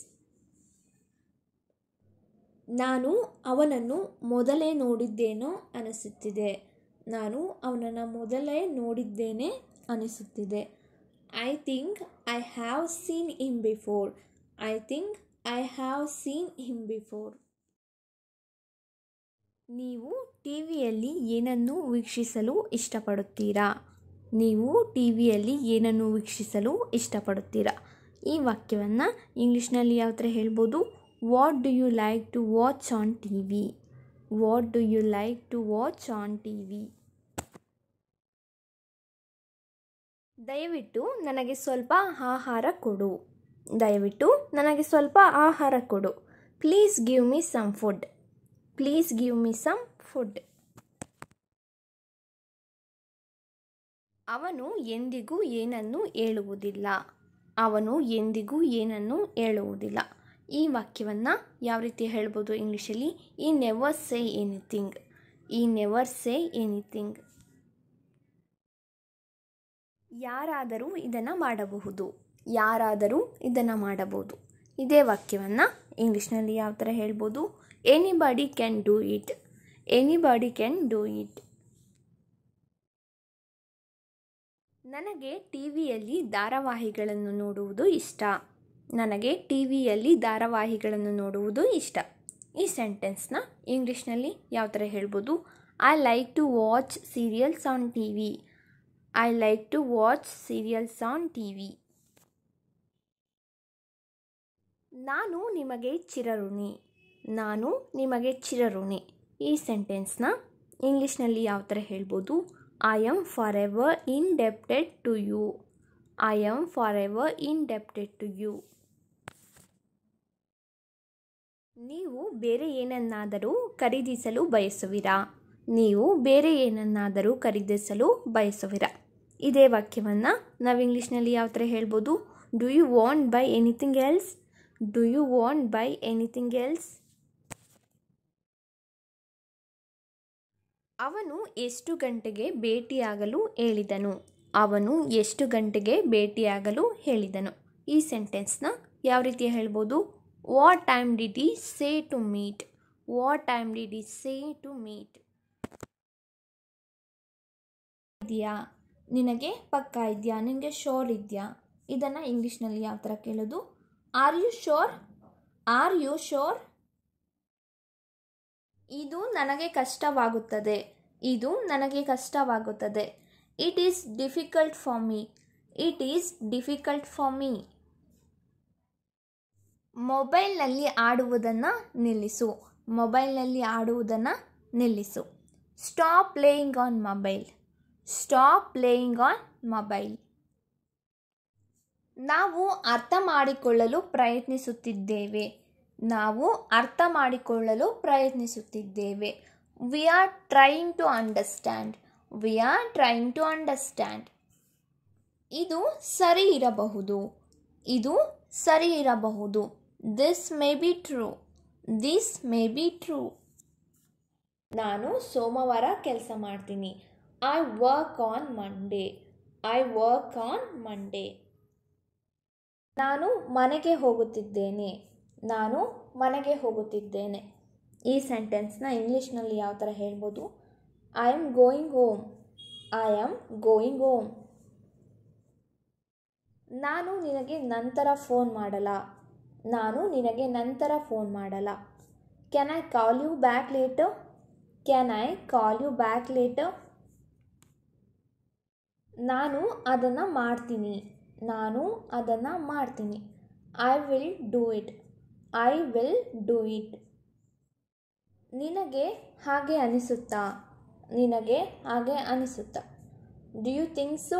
ನಾನು ಅವನನ್ನು ಮೊದಲೇ ನೋಡಿದ್ದೇನೋ ಅನಿಸುತ್ತಿದೆ. ನಾನು ಅವನನ್ನು ಮೊದಲೇ ನೋಡಿದ್ದೇನೆ ಅನಿಸುತ್ತಿದೆ. I think I have seen him before. I think I have seen him before. ನೀವು ಟಿವಿಯಲ್ಲಿ ಏನನ್ನು ವೀಕ್ಷಿಸಲು ಇಷ್ಟಪಡುತ್ತೀರಾ? ನೀವು ಟಿವಿಯಲ್ಲಿ ಏನನ್ನು ವೀಕ್ಷಿಸಲು ಇಷ್ಟಪಡುತ್ತೀರಾ? ಈ ವಾಕ್ಯವನ್ನು ಇಂಗ್ಲೀಷ್ನಲ್ಲಿ ಯಾವ ಥರ ಹೇಳ್ಬೋದು? What do you like to watch on T V? What do you like to watch on T V? ದಯವಿಟ್ಟು ನನಗೆ ಸ್ವಲ್ಪ ಆಹಾರ ಕೊಡು. ದಯವಿಟ್ಟು ನನಗೆ ಸ್ವಲ್ಪ ಆಹಾರ ಕೊಡು. Please give me some food. Please give me some food. ಅವನು ಎಂದಿಗೂ ಏನನ್ನು ಹೇಳುವುದಿಲ್ಲ. ಅವನು ಎಂದಿಗೂ ಏನನ್ನು ಹೇಳುವುದಿಲ್ಲ. ಈ ವಾಕ್ಯವನ್ನು ಯಾವ ರೀತಿ ಹೇಳ್ಬೋದು ಇಂಗ್ಲೀಷಲ್ಲಿ? ಈ ನೆವರ್ ಸೇ ಎನಿಥಿಂಗ್. ಈ ನೆವರ್ ಸೇ ಎನಿಥಿಂಗ್. ಯಾರಾದರೂ ಇದನ್ನು ಮಾಡಬಹುದು. ಯಾರಾದರೂ ಇದನ್ನು ಮಾಡಬಹುದು. ಇದೇ ವಾಕ್ಯವನ್ನು ಇಂಗ್ಲೀಷ್ನಲ್ಲಿ ಯಾವ ಥರ ಹೇಳ್ಬೋದು? Anybody can do it. Anybody can do it. ನನಗೆ ಟಿವಿಯಲ್ಲಿ ಧಾರಾವಾಹಿಗಳನ್ನು ನೋಡುವುದು ಇಷ್ಟ. ನನಗೆ ಟಿವಿಯಲ್ಲಿ ಧಾರಾವಾಹಿಗಳನ್ನು ನೋಡುವುದು ಇಷ್ಟ. ಈ ಸೆಂಟೆನ್ಸ್ನ ಇಂಗ್ಲೀಷ್ನಲ್ಲಿ ಯಾವ ಥರ ಹೇಳ್ಬೋದು? I like to watch serials on TV. I like to watch serials on TV. ನಾನು ನಿಮಗೆ ಚಿರಋಣಿ. ನಾನು ನಿಮಗೆ ಚಿರಋಣಿ. ಈ ಸೆಂಟೆನ್ಸ್ನ ಇಂಗ್ಲೀಷ್ನಲ್ಲಿ ಯಾವ ಥರ ಹೇಳ್ಬೋದು? I am forever indebted to you. I am forever indebted to you. ನೀವು ಬೇರೆ ಏನನ್ನಾದರೂ ಖರೀದಿಸಲು ಬಯಸುವಿರಾ? ನೀವು ಬೇರೆ ಏನನ್ನಾದರೂ ಖರೀದಿಸಲು ಬಯಸುವಿರಾ? ಇದೇ ವಾಕ್ಯವನ್ನು ನಾವು ಇಂಗ್ಲೀಷ್ನಲ್ಲಿ ಯಾವ ಥರ ಹೇಳ್ಬೋದು? Do you want buy anything else? Do you want buy anything else? ಅವನು ಎಷ್ಟು ಗಂಟೆಗೆ ಭೇಟಿಯಾಗಲು ಹೇಳಿದನು? ಅವನು ಎಷ್ಟು ಗಂಟೆಗೆ ಭೇಟಿಯಾಗಲು ಹೇಳಿದನು? ಈ ಸೆಂಟೆನ್ಸ್ನ ಯಾವ ರೀತಿ ಹೇಳ್ಬೋದು? What time did he say to meet? What time did he say to meet? ಇದೆಯಾ ನಿನಗೆ? ಪಕ್ಕಾ ಇದೆಯಾ? ನಿನಗೆ ಶೋರ್ ಇದೆಯಾ? ಇದನ್ನು ಇಂಗ್ಲೀಷ್ನಲ್ಲಿ ಯಾವ ಥರ ಕೇಳೋದು? Are you sure? Are you sure? ಇದು ನನಗೆ ಕಷ್ಟವಾಗುತ್ತದೆ. ಇದು ನನಗೆ ಕಷ್ಟವಾಗುತ್ತದೆ. It is difficult for me. It is difficult for me. ಮೊಬೈಲ್ನಲ್ಲಿ ಆಡುವುದನ್ನು ನಿಲ್ಲಿಸು. ಮೊಬೈಲ್ನಲ್ಲಿ ಆಡುವುದನ್ನು ನಿಲ್ಲಿಸು. Stop playing on mobile. Stop playing on mobile. ನಾವು ಅರ್ಥ ಮಾಡಿಕೊಳ್ಳಲು ಪ್ರಯತ್ನಿಸುತ್ತಿದ್ದೇವೆ. ನಾವು ಅರ್ಥ ಮಾಡಿಕೊಳ್ಳಲು ಪ್ರಯತ್ನಿಸುತ್ತಿದ್ದೇವೆ. We are trying to understand. We are trying to understand. ಇದು ಸರಿ ಇರಬಹುದು. ಇದು ಸರಿ ಇರಬಹುದು. This may be true. This may be true. ನಾನು ಸೋಮವಾರ ಕೆಲಸ ಮಾಡ್ತೀನಿ. I work on Monday. I work on Monday. ನಾನು ಮನೆಗೆ ಹೋಗುತ್ತಿದ್ದೇನೆ. ನಾನು ಮನೆಗೆ ಹೋಗುತ್ತಿದ್ದೇನೆ. ಈ ಸೆಂಟೆನ್ಸ್ನ ಇಂಗ್ಲೀಷ್ನಲ್ಲಿ ಯಾವ ಥರ ಹೇಳ್ಬೋದು? I am going home. I am going home. ನಾನು ನಿನಗೆ ನಂತರ ಫೋನ್ ಮಾಡಲಾ? ನಾನು ನಿನಗೆ ನಂತರ ಫೋನ್ ಮಾಡಲ್ಲ. Can I call you back later? Can I call you back later? ನಾನು ಅದನ್ನು ಮಾಡ್ತೀನಿ. ನಾನು ಅದನ್ನು ಮಾಡ್ತೀನಿ. I will do it. I will do it. ನಿನಗೆ ಹಾಗೆ ಅನಿಸುತ್ತಾ? ನಿನಗೆ ಹಾಗೆ ಅನಿಸುತ್ತಾ? Do you think so?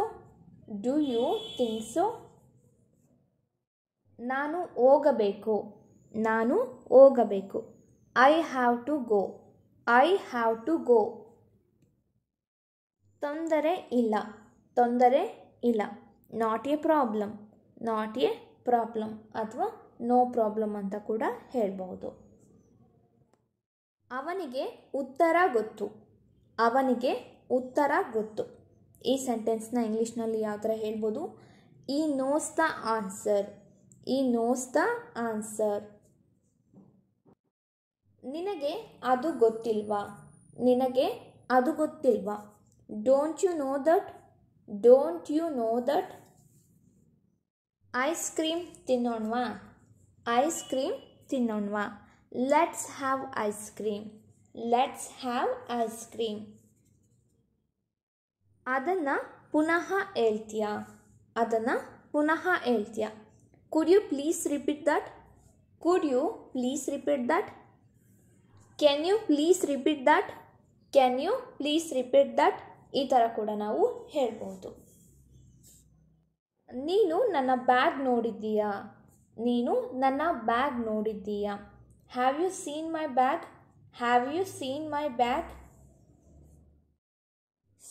Do you think so? ನಾನು ಹೋಗಬೇಕು. ನಾನು ಹೋಗಬೇಕು. I have to go. I have to go. ತೊಂದರೆ ಇಲ್ಲ. ತೊಂದರೆ ಇಲ್ಲ. Not a problem. Not a problem. ಅಥವಾ ನೋ ಪ್ರಾಬ್ಲಮ್ ಅಂತ ಕೂಡ ಹೇಳಬಹುದು. ಅವನಿಗೆ ಉತ್ತರ ಗೊತ್ತು. ಅವನಿಗೆ ಉತ್ತರ ಗೊತ್ತು. ಈ ಸೆಂಟೆನ್ಸ್ನ ಇಂಗ್ಲೀಷ್ನಲ್ಲಿ ಯಾವ ಥರ ಹೇಳ್ಬೋದು? He knows the answer. He knows the answer. ನಿನಗೆ ಅದು ಗೊತ್ತಿಲ್ವಾ? ನಿನಗೆ ಅದು ಗೊತ್ತಿಲ್ವಾ? Don't you know that? Don't you know that? Ice cream ತಿನ್ನೋಣವಾ? ಐಸ್ ಕ್ರೀಮ್ ತಿನ್ನೋಣವಾ? Let's have ice cream. Let's have ice cream. ಅದನ್ನು ಪುನಃ ಹೇಳ್ತೀಯಾ? ಅದನ್ನು ಪುನಃ ಹೇಳ್ತೀಯಾ? Could you please repeat that? Could you please repeat that? Can you please repeat that? Can you please repeat that? ಈ ಥರ ಕೂಡ ನಾವು ಹೇಳ್ಬೋದು. ನೀನು ನನ್ನ ಬ್ಯಾಗ್ ನೋಡಿದ್ದೀಯಾ? ನೀನು ನನ್ನ ಬ್ಯಾಗ್ ನೋಡಿದ್ದೀಯಾ? Have you seen my bag? Have you seen my bag?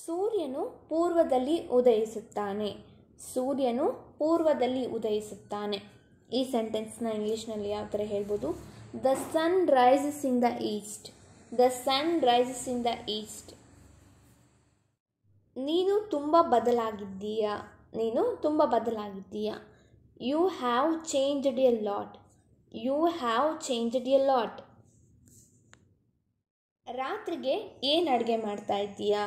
ಸೂರ್ಯನು ಪೂರ್ವದಲ್ಲಿ ಉದಯಿಸುತ್ತಾನೆ. ಸೂರ್ಯನು ಪೂರ್ವದಲ್ಲಿ ಉದಯಿಸುತ್ತಾನೆ. ಈ ಸೆಂಟೆನ್ಸ್ನ ಇಂಗ್ಲೀಷ್ನಲ್ಲಿ ಯಾವ ಥರ ಹೇಳ್ಬೋದು? The sun rises in the east. The sun rises in the east. ನೀನು ತುಂಬ ಬದಲಾಗಿದ್ದೀಯಾ? ನೀನು ತುಂಬ ಬದಲಾಗಿದ್ದೀಯಾ? You have changed a lot. You have changed a lot. ರಾತ್ರಿಗೆ ಏನು ಅಡುಗೆ ಮಾಡ್ತಾ ಇದ್ದೀಯಾ?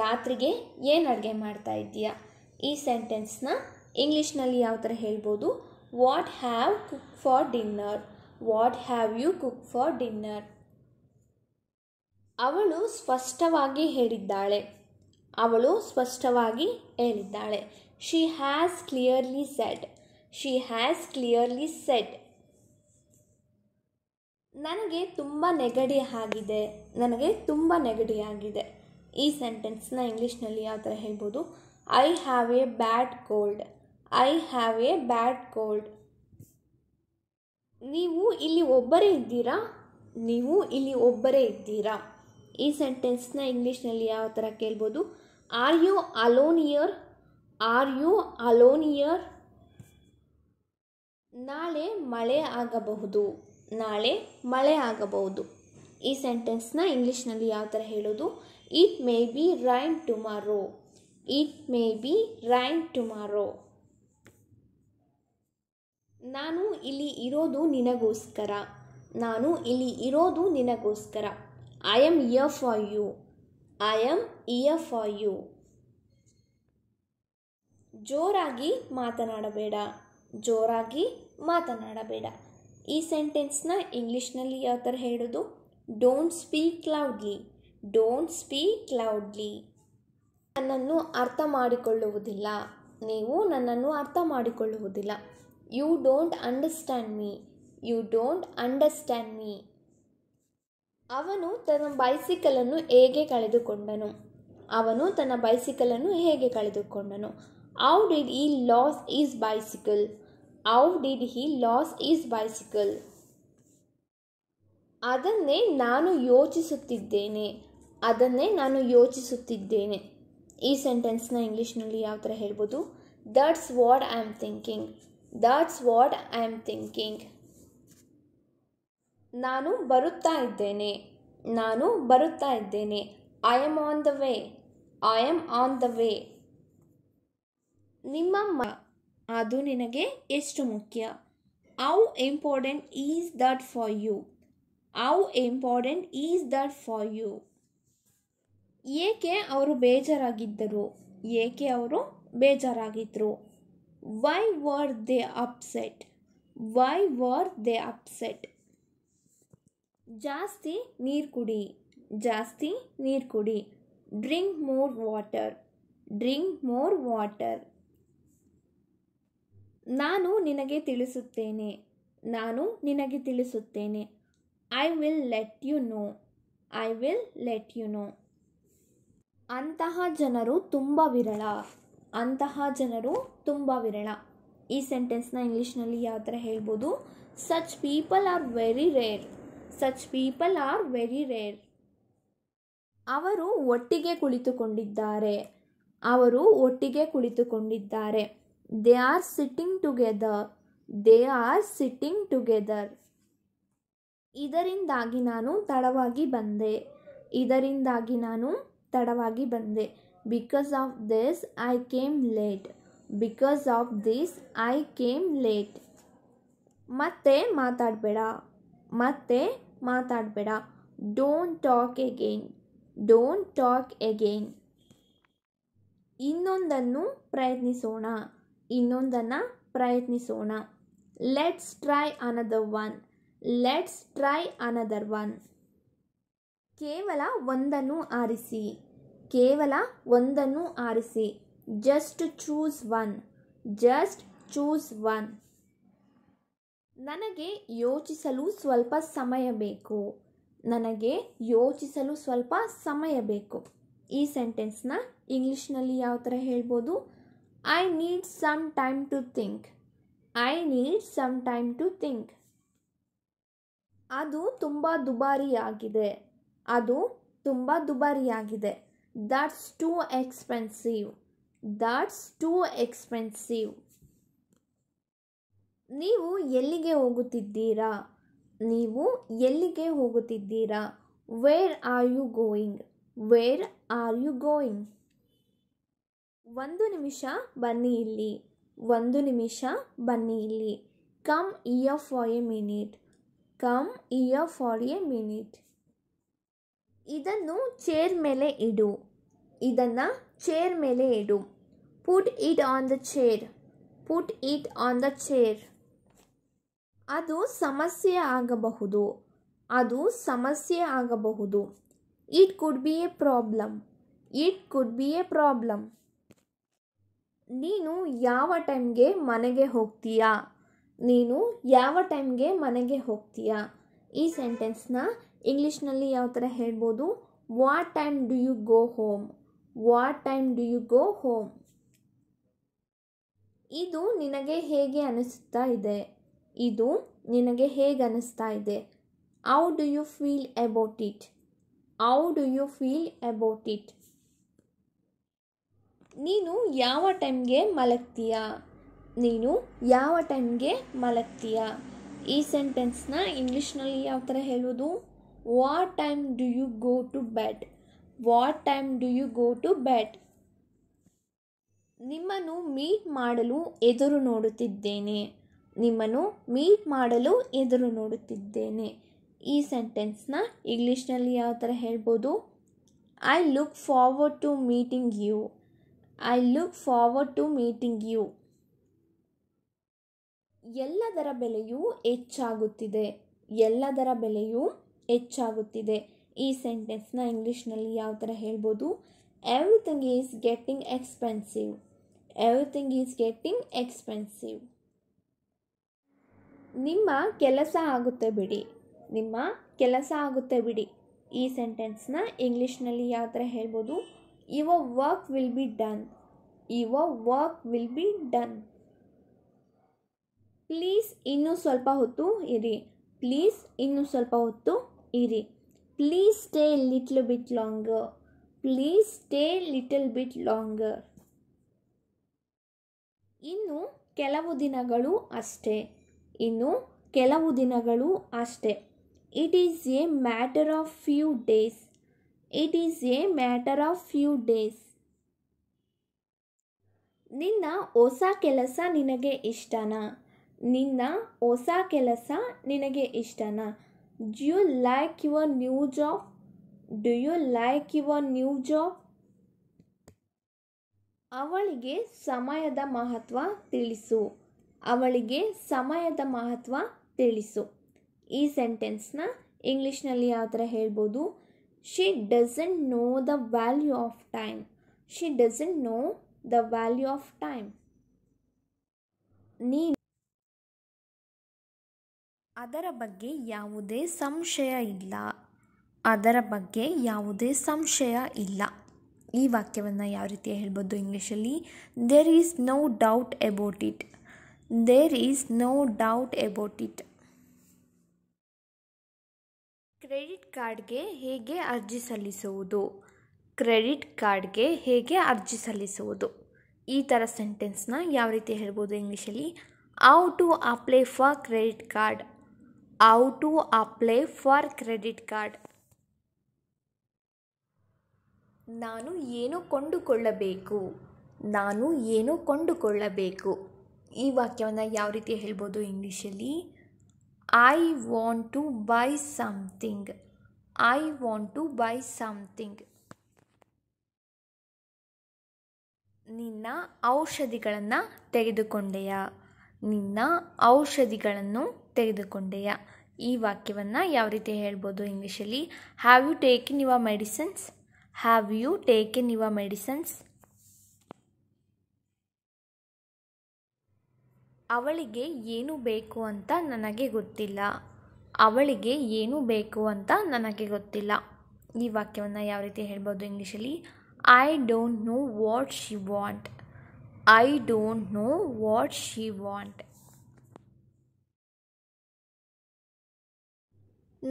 ರಾತ್ರಿಗೆ ಏನು ಅಡುಗೆ ಮಾಡ್ತಾ ಇದ್ದೀಯಾ? ಈ ಸೆಂಟೆನ್ಸ್ನ ಇಂಗ್ಲೀಷ್ನಲ್ಲಿ ಯಾವ ಥರ ಹೇಳ್ಬೋದು? What have cooked for dinner? What have you cooked for dinner? ಅವಳು ಸ್ಪಷ್ಟವಾಗಿ ಹೇಳಿದ್ದಾಳೆ. ಅವಳು ಸ್ಪಷ್ಟವಾಗಿ ಹೇಳಿದ್ದಾಳೆ. She has clearly said. She has clearly said. ನನಗೆ ತುಂಬ ನೆಗಡಿ ಆಗಿದೆ. ನನಗೆ ತುಂಬ ನೆಗಡಿ ಆಗಿದೆ. ಈ ಸೆಂಟೆನ್ಸ್ನ ಇಂಗ್ಲೀಷ್ನಲ್ಲಿ ಯಾವ ಥರ ಹೇಳ್ಬೋದು? I have a bad cold. I have a bad cold. ನೀವು ಇಲ್ಲಿ ಒಬ್ಬರೇ ಇದ್ದೀರಾ? ನೀವು ಇಲ್ಲಿ ಒಬ್ಬರೇ ಇದ್ದೀರಾ? ಈ ಸೆಂಟೆನ್ಸ್ನ ಇಂಗ್ಲೀಷ್ನಲ್ಲಿ ಯಾವ ಥರ ಕೇಳ್ಬೋದು? Are you alone here? Are you alone here? ನಾಳೆ ಮಳೆ ಆಗಬಹುದು. ನಾಳೆ ಮಳೆ ಆಗಬಹುದು. ಈ ಸೆಂಟೆನ್ಸ್ನ ಇಂಗ್ಲೀಷ್ನಲ್ಲಿ ಯಾವ ಥರ ಹೇಳೋದು? It may be rain tomorrow. It may be rain tomorrow. ನಾನು ಇಲ್ಲಿ ಇರೋದು ನಿನಗೋಸ್ಕರ. ನಾನು ಇಲ್ಲಿ ಇರೋದು ನಿನಗೋಸ್ಕರ. I am here for you. I am here for you. ಜೋರಾಗಿ ಮಾತನಾಡಬೇಡ. ಜೋರಾಗಿ ಮಾತನಾಡಬೇಡ. ಈ ಸೆಂಟೆನ್ಸ್ನ ಇಂಗ್ಲೀಷ್ನಲ್ಲಿ ಯಾವ ಥರ ಹೇಳೋದು? Don't speak loudly. Don't speak loudly. ನನ್ನನ್ನು ಅರ್ಥ ಮಾಡಿಕೊಳ್ಳುವುದಿಲ್ಲ. ನೀವು ನನ್ನನ್ನು ಅರ್ಥ ಮಾಡಿಕೊಳ್ಳುವುದಿಲ್ಲ. You don't understand me. You don't understand me. ಅವನು ತನ್ನ ಬೈಸಿಕಲನ್ನು ಹೇಗೆ ಕಳೆದುಕೊಂಡನು? ಅವನು ತನ್ನ ಬೈಸಿಕಲನ್ನು ಹೇಗೆ ಕಳೆದುಕೊಂಡನು? How did he lose his bicycle? How did he lose his bicycle? ಅದನ್ನೇ ನಾನು ಯೋಚಿಸುತ್ತಿದ್ದೇನೆ. ಅದನ್ನೇ ನಾನು ಯೋಚಿಸುತ್ತಿದ್ದೇನೆ. ಈ ಸೆಂಟೆನ್ಸ್ನ ಇಂಗ್ಲೀಷ್ನಲ್ಲಿ ಯಾವ ಥರ ಹೇಳ್ಬೋದು? That's what I am thinking. That's what I am thinking. ನಾನು ಬರುತ್ತಾ ಇದ್ದೇನೆ. ನಾನು ಬರುತ್ತಾ ಇದ್ದೇನೆ. I am on the way. I am on the way. ನಿಮ್ಮಮ್ಮ ಅದು ನಿನಗೆ ಎಷ್ಟು ಮುಖ್ಯ? How important is that for you? How important is that for you? ಏಕೆ ಅವರು ಬೇಜಾರಾಗಿದ್ದರು? ಏಕೆ ಅವರು ಬೇಜಾರಾಗಿದ್ದರು? Why were they upset? Why were they upset? Jasti neer kudi. Jasti neer kudi. Drink more water. Drink more water. Nanu ninage tilisuttene. I will let you know. I will let you know. Antaha janaru tumba virala. Antaha janaru tumba virala. ಈ sentence ನ English ನಲ್ಲಿ ಯಾವ ತರ ಹೇಳಬಹುದು? Such people are very rare. Such people are very rare. ಅವರು ಒಟ್ಟಿಗೆ ಕುಳಿತುಕೊಂಡಿದ್ದಾರೆ. ಅವರು ಒಟ್ಟಿಗೆ ಕುಳಿತುಕೊಂಡಿದ್ದಾರೆ. They are sitting together. They are sitting together. ಇದರಿಂದಾಗಿ ನಾನು ತಡವಾಗಿ ಬಂದೆ. ಇದರಿಂದಾಗಿ ನಾನು ತಡವಾಗಿ ಬಂದೆ. Because of this I came late. Because of this I came late. ಮತ್ತೆ ಮಾತಾಡಬೇಡ. ಮತ್ತೆ ಮಾತಾಡಬೇಡ. Don't talk again. Don't talk again. ಇನ್ನೊಂದನ್ನು ಪ್ರಯತ್ನಿಸೋಣ. ಇನ್ನೊಂದನ್ನ ಪ್ರಯತ್ನಿಸೋಣ. Let's try another one. Let's try another one. ಕೇವಲ ಒಂದನ್ನು ಆರಿಸಿ. ಕೇವಲ ಒಂದನ್ನು ಆರಿಸಿ. Just choose one. Just choose one. ನನಗೆ ಯೋಚಿಸಲು ಸ್ವಲ್ಪ ಸಮಯ ಬೇಕು. ನನಗೆ ಯೋಚಿಸಲು ಸ್ವಲ್ಪ ಸಮಯ ಬೇಕು. ಈ ಸೆಂಟೆನ್ಸ್ ನ ಇಂಗ್ಲಿಷ್ ನಲ್ಲಿ ಯಾವ ತರ ಹೇಳಬಹುದು? I need some time to think. I need some time to think. ಅದು ತುಂಬಾ ದುಬಾರಿಯಾಗಿದೆ. ಅದು ತುಂಬಾ ದುಬಾರಿಯಾಗಿದೆ. That's too expensive. That's too expensive. ನೀವು ಎಲ್ಲಿಗೆ ಹೋಗುತ್ತಿದ್ದೀರಾ? ನೀವು ಎಲ್ಲಿಗೆ ಹೋಗುತ್ತಿದ್ದೀರಾ? Where are you going? Where are you going? ಒಂದು ನಿಮಿಷ ಬನ್ನಿ ಇಲ್ಲಿ. ಒಂದು ನಿಮಿಷ ಬನ್ನಿ ಇಲ್ಲಿ. Come here for a minute. Come here for a minute. ಇದನ್ನು ಚೇರ್ ಮೇಲೆ ಇಡು. ಇದನ್ನು ಚೇರ್ ಮೇಲೆ ಇಡು. Put it on the chair. Put it on the chair. ಅದು ಸಮಸ್ಯೆ ಆಗಬಹುದು. ಅದು ಸಮಸ್ಯೆ ಆಗಬಹುದು. It could be a problem. It could be a problem. ನೀನು ಯಾವ ಟೈಮ್ಗೆ ಮನೆಗೆ ಹೋಗ್ತೀಯಾ? ನೀನು ಯಾವ ಟೈಮ್ಗೆ ಮನೆಗೆ ಹೋಗ್ತೀಯಾ? ಈ ಸೆಂಟೆನ್ಸ್ನ ಇಂಗ್ಲಿಷ್ನಲ್ಲಿ ಯಾವ ಥರ ಹೇಳ್ಬೋದು? What time do you go home? What time do you go home? ಇದು ನಿನಗೆ ಹೇಗೆ ಅನಿಸ್ತಾ ಇದೆ? ಇದು ನಿನಗೆ ಹೇಗೆ ಅನಿಸ್ತಾ ಇದೆ? How do you feel about it? How do you feel about it? ನೀನು ಯಾವ ಟೈಮ್ಗೆ ಮಲಗ್ತೀಯಾ? ನೀನು ಯಾವ ಟೈಮ್ಗೆ ಮಲಗ್ತೀಯಾ? ಈ ಸೆಂಟೆನ್ಸ್ನ ಇಂಗ್ಲಿಷ್ನಲ್ಲಿ ಯಾವ ಥರ ಹೇಳೋದು? What time do you go to bed? What time do you go to bed? ನಿಮ್ಮನ್ನು ಮೀಟ್ ಮಾಡಲು ಎದುರು ನೋಡುತ್ತಿದ್ದೇನೆ. ನಿಮ್ಮನ್ನು ಮೀಟ್ ಮಾಡಲು ಎದುರು ನೋಡುತ್ತಿದ್ದೇನೆ. ಈ ಸೆಂಟೆನ್ಸ್ನ ಇಂಗ್ಲಿಷ್ನಲ್ಲಿ ಯಾವ ಥರ ಹೇಳ್ಬೋದು? I look forward to meeting you. I look forward to meeting you. ಎಲ್ಲದರ ಬೆಲೆಯೂ ಹೆಚ್ಚಾಗುತ್ತಿದೆ. ಎಲ್ಲದರ ಬೆಲೆಯೂ ಹೆಚ್ಚಾಗುತ್ತಿದೆ. ಈ ಸೆಂಟೆನ್ಸ್ನ ಇಂಗ್ಲಿಷ್ನಲ್ಲಿ ಯಾವ ಥರ ಹೇಳ್ಬೋದು? Everything is getting expensive. Everything is getting expensive. ನಿಮ್ಮ ಕೆಲಸ ಆಗುತ್ತೆ ಬಿಡಿ. ನಿಮ್ಮ ಕೆಲಸ ಆಗುತ್ತೆ ಬಿಡಿ. ಈ ಸೆಂಟೆನ್ಸ್ನ ಇಂಗ್ಲಿಷ್ನಲ್ಲಿ ಯಾವ ಥರ ಹೇಳ್ಬೋದು? Your work will be done. Your work will be done. Please ಇನ್ನೂ ಸ್ವಲ್ಪ ಹೊತ್ತು ಇರಿ. Please ಇನ್ನೂ ಸ್ವಲ್ಪ ಹೊತ್ತು ಇರಿ. Please stay a little bit longer. Please stay a little bit longer. ಇನ್ನು ಕೆಲವು ದಿನಗಳು ಅಷ್ಟೇ. ಇನ್ನು ಕೆಲವು ದಿನಗಳು ಅಷ್ಟೇ. It is a matter of few days. It is a matter of few days. ನಿನ್ನ ಹೊಸ ಕೆಲಸ ನಿನಗೆ ಇಷ್ಟನಾ? ನಿನ್ನ ಹೊಸ ಕೆಲಸ ನಿನಗೆ ಇಷ್ಟನಾ? Do you like your new job? Do you like your new job? ಅವಳಿಗೆ ಸಮಯದ ಮಹತ್ವ ತಿಳಿಸು. ಅವಳಿಗೆ ಸಮಯದ ಮಹತ್ವ ತಿಳಿಸು. ಈ ಸೆಂಟೆನ್ಸ್ನ ಇಂಗ್ಲೀಷ್ನಲ್ಲಿ ಯಾವ ಥರ ಹೇಳ್ಬೋದು? She doesn't know the value of time. She doesn't know the value of time. ನೀನು ಅದರ ಬಗ್ಗೆ ಯಾವುದೇ ಸಂಶಯ ಇಲ್ಲ. ಅದರ ಬಗ್ಗೆ ಯಾವುದೇ ಸಂಶಯ ಇಲ್ಲ. ಈ ವಾಕ್ಯವನ್ನು ಯಾವ ರೀತಿ ಹೇಳ್ಬೋದು ಇಂಗ್ಲೀಷಲ್ಲಿ? There is no doubt about it. There is no doubt about it. Credit ಕಾರ್ಡ್ಗೆ ಹೇಗೆ ಅರ್ಜಿ ಸಲ್ಲಿಸುವುದು? ಕ್ರೆಡಿಟ್ ಕಾರ್ಡ್ಗೆ ಹೇಗೆ ಅರ್ಜಿ ಸಲ್ಲಿಸುವುದು? ಈ ಥರ ಸೆಂಟೆನ್ಸ್ನ ಯಾವ ರೀತಿ ಹೇಳ್ಬೋದು ಇಂಗ್ಲೀಷಲ್ಲಿ? How to apply for credit card. How to apply for credit card. ನಾನು ಏನು ಕೊಂಡುಕೊಳ್ಳಬೇಕು? ನಾನು ಏನು ಕೊಂಡುಕೊಳ್ಳಬೇಕು? ಈ ವಾಕ್ಯವನ್ನು ಯಾವ ರೀತಿ ಹೇಳ್ಬೋದು ಇಂಗ್ಲೀಷಲ್ಲಿ? I want to buy something. I want to buy something. ನಿನ್ನ ಔಷಧಿಗಳನ್ನು ತೆಗೆದುಕೊಂಡೆಯಾ? ನಿನ್ನ ಔಷಧಿಗಳನ್ನು ತೆಗೆದುಕೊಂಡೆಯಾ? ಈ ವಾಕ್ಯವನ್ನು ಯಾವ ರೀತಿ ಹೇಳ್ಬೋದು ಇಂಗ್ಲೀಷಲ್ಲಿ? Have you taken your medicines? Have you taken your medicines? ಅವಳಿಗೆ ಏನು ಬೇಕು ಅಂತ ನನಗೆ ಗೊತ್ತಿಲ್ಲ. ಅವಳಿಗೆ ಏನು ಬೇಕು ಅಂತ ನನಗೆ ಗೊತ್ತಿಲ್ಲ. ಈ ವಾಕ್ಯವನ್ನು ಯಾವ ರೀತಿ ಹೇಳ್ಬೋದು ಇಂಗ್ಲೀಷಲ್ಲಿ? I don't know what she want. I don't know what she want.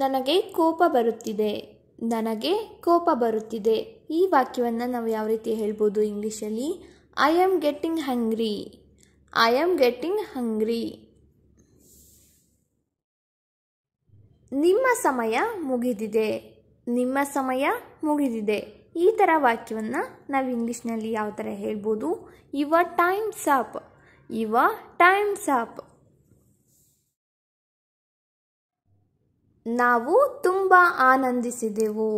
ನನಗೆ ಕೋಪ ಬರುತ್ತಿದೆ. ನನಗೆ ಕೋಪ ಬರುತ್ತಿದೆ. ಈ ವಾಕ್ಯವನ್ನು ನಾವು ಯಾವ ರೀತಿ ಹೇಳ್ಬೋದು ಇಂಗ್ಲೀಷಲ್ಲಿ? I am getting hungry. I am getting hungry. ನಿಮ್ಮ ಸಮಯ ಮುಗಿದಿದೆ. ನಿಮ್ಮ ಸಮಯ ಮುಗಿದಿದೆ. ಈ ಥರ ವಾಕ್ಯವನ್ನು ನಾವು ಇಂಗ್ಲೀಷ್ನಲ್ಲಿ ಯಾವ ಥರ ಹೇಳ್ಬೋದು? Your time's up. Your time's up. ನಾವು ತುಂಬ ಆನಂದಿಸಿದೆವು.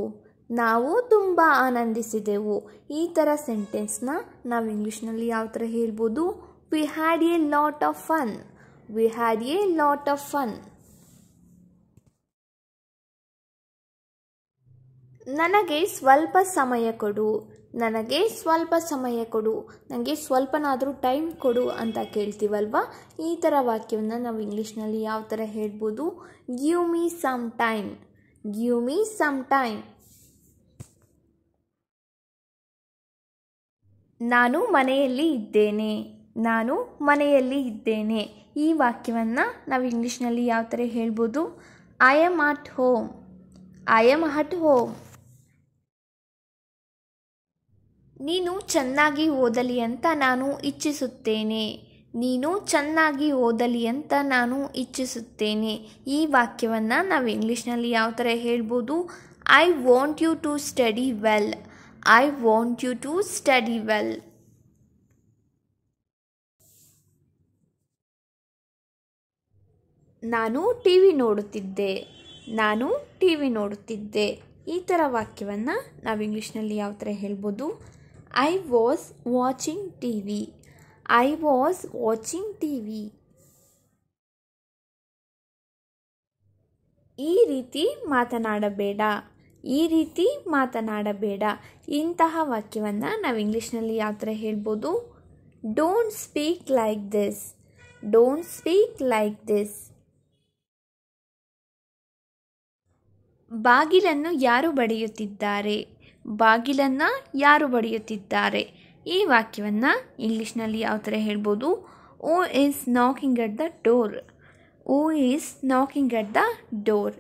ನಾವು ತುಂಬ ಆನಂದಿಸಿದೆವು. ಈ ಥರ ಸೆಂಟೆನ್ಸ್ನ ನಾವು ಇಂಗ್ಲೀಷ್ನಲ್ಲಿ ಯಾವ ಥರ ಹೇಳ್ಬೋದು? We had a lot of fun. We had a lot of fun. ನನಗೆ ಸ್ವಲ್ಪ ಸಮಯ ಕೊಡು. ನನಗೆ ಸ್ವಲ್ಪ ಸಮಯ ಕೊಡು. ನನಗೆ ಸ್ವಲ್ಪನಾದರೂ ಟೈಮ್ ಕೊಡು ಅಂತ ಕೇಳ್ತೀವಲ್ವ? ಈ ಥರ ವಾಕ್ಯವನ್ನು ನಾವು ಇಂಗ್ಲೀಷ್ನಲ್ಲಿ ಯಾವ ಥರ ಹೇಳ್ಬೋದು? Give me some time. Give me some time. ನಾನು ಮನೆಯಲ್ಲಿ ಇದ್ದೇನೆ. ನಾನು ಮನೆಯಲ್ಲಿ ಇದ್ದೇನೆ. ಈ ವಾಕ್ಯವನ್ನು ನಾವು ಇಂಗ್ಲೀಷ್ನಲ್ಲಿ ಯಾವ ಥರ ಹೇಳ್ಬೋದು? I am at home. I am at home. ನೀನು ಚೆನ್ನಾಗಿ ಓದಲಿ ಅಂತ ನಾನು ಇಚ್ಛಿಸುತ್ತೇನೆ. ನೀನು ಚೆನ್ನಾಗಿ ಓದಲಿ ಅಂತ ನಾನು ಇಚ್ಛಿಸುತ್ತೇನೆ. ಈ ವಾಕ್ಯವನ್ನು ನಾವು ಇಂಗ್ಲೀಷ್ನಲ್ಲಿ ಯಾವ ಥರ ಹೇಳ್ಬೋದು? I want you to study well. I want you to study well. ನಾನು ಟಿ ವಿ ನೋಡುತ್ತಿದ್ದೆ. ನಾನು ಟಿ ವಿ ನೋಡುತ್ತಿದ್ದೆ. ಈ ಥರ ವಾಕ್ಯವನ್ನು ನಾವು ಇಂಗ್ಲೀಷ್ನಲ್ಲಿ ಯಾವ ಥರ ಹೇಳ್ಬೋದು? I was watching TV. I was watching TV. ಈ ರೀತಿ ಮಾತನಾಡಬೇಡ. ಈ ರೀತಿ ಮಾತನಾಡಬೇಡ. ಇಂತಹ ವಾಕ್ಯವನ್ನು ನಾವು ಇಂಗ್ಲೀಷ್ನಲ್ಲಿ ಯಾವ ಥರ ಹೇಳ್ಬೋದು? Don't speak like this. Don't speak like this. ಬಾಗಿಲನ್ನು ಯಾರು ಬಡಿಯುತ್ತಿದ್ದಾರೆ? ಬಾಗಿಲನ್ನು ಯಾರು ಬಡಿಯುತ್ತಿದ್ದಾರೆ? ಈ ವಾಕ್ಯವನ್ನು ಇಂಗ್ಲೀಷ್ನಲ್ಲಿ ಯಾವ ಥರ ಹೇಳ್ಬೋದು? Who is knocking at the door? Who is knocking at the door?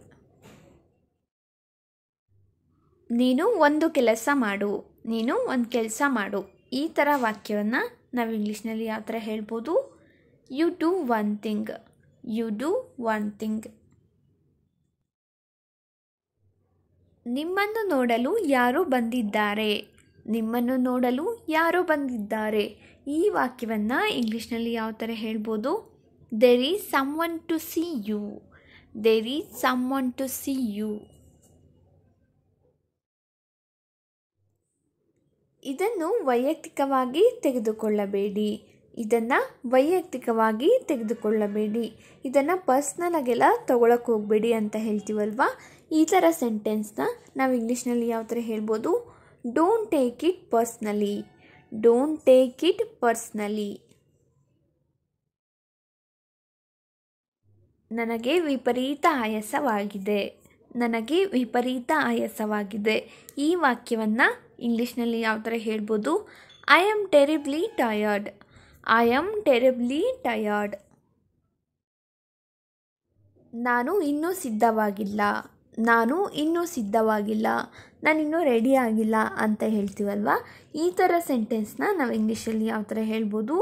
ನೀನು ಒಂದು ಕೆಲಸ ಮಾಡು. ನೀನು ಒಂದು ಕೆಲಸ ಮಾಡು. ಈ ಥರ ವಾಕ್ಯವನ್ನು ನಾವು ಇಂಗ್ಲೀಷ್ನಲ್ಲಿ ಯಾವ ಥರ ಹೇಳ್ಬೋದು? You do one thing. You do one thing. ನಿಮ್ಮನ್ನು ನೋಡಲು ಯಾರು ಬಂದಿದ್ದಾರೆ? ನಿಮ್ಮನ್ನು ನೋಡಲು ಯಾರು ಬಂದಿದ್ದಾರೆ? ಈ ವಾಕ್ಯವನ್ನು ಇಂಗ್ಲೀಷ್ನಲ್ಲಿ ಯಾವ ಥರ ಹೇಳ್ಬೋದು? There is someone to see you. There is someone to see you. ಇದನ್ನು ವೈಯಕ್ತಿಕವಾಗಿ ತೆಗೆದುಕೊಳ್ಳಬೇಡಿ. ಇದನ್ನು ವೈಯಕ್ತಿಕವಾಗಿ ತೆಗೆದುಕೊಳ್ಳಬೇಡಿ, ಇದನ್ನು ಪರ್ಸ್ನಲ್ ಆಗೆಲ್ಲ ತಗೊಳ್ಳೋಕೆ ಹೋಗಬೇಡಿ ಅಂತ ಹೇಳ್ತೀವಲ್ವಾ. ಈ ಥರ ಸೆಂಟೆನ್ಸ್ನ ನಾವು ಇಂಗ್ಲೀಷ್ನಲ್ಲಿ ಯಾವ ಥರ ಹೇಳ್ಬೋದು? Don't take it personally, don't take it personally. ನನಗೆ ವಿಪರೀತ ಆಯಾಸವಾಗಿದೆ, ನನಗೆ ವಿಪರೀತ ಆಯಾಸವಾಗಿದೆ. ಈ ವಾಕ್ಯವನ್ನು ಇಂಗ್ಲೀಷ್ನಲ್ಲಿ ಯಾವ ಥರ ಹೇಳ್ಬೋದು? I am terribly tired, I am terribly tired. ನಾನು ಇನ್ನೂ ಸಿದ್ಧವಾಗಿಲ್ಲ, ನಾನು ಇನ್ನೂ ಸಿದ್ಧವಾಗಿಲ್ಲ, ನಾನಿನ್ನೂ ರೆಡಿ ಆಗಿಲ್ಲ ಅಂತ ಹೇಳ್ತೀವಲ್ವ. ಈ ಥರ ಸೆಂಟೆನ್ಸ್ನ ನಾವು ಇಂಗ್ಲೀಷಲ್ಲಿ ಯಾವ ಥರ ಹೇಳ್ಬೋದು?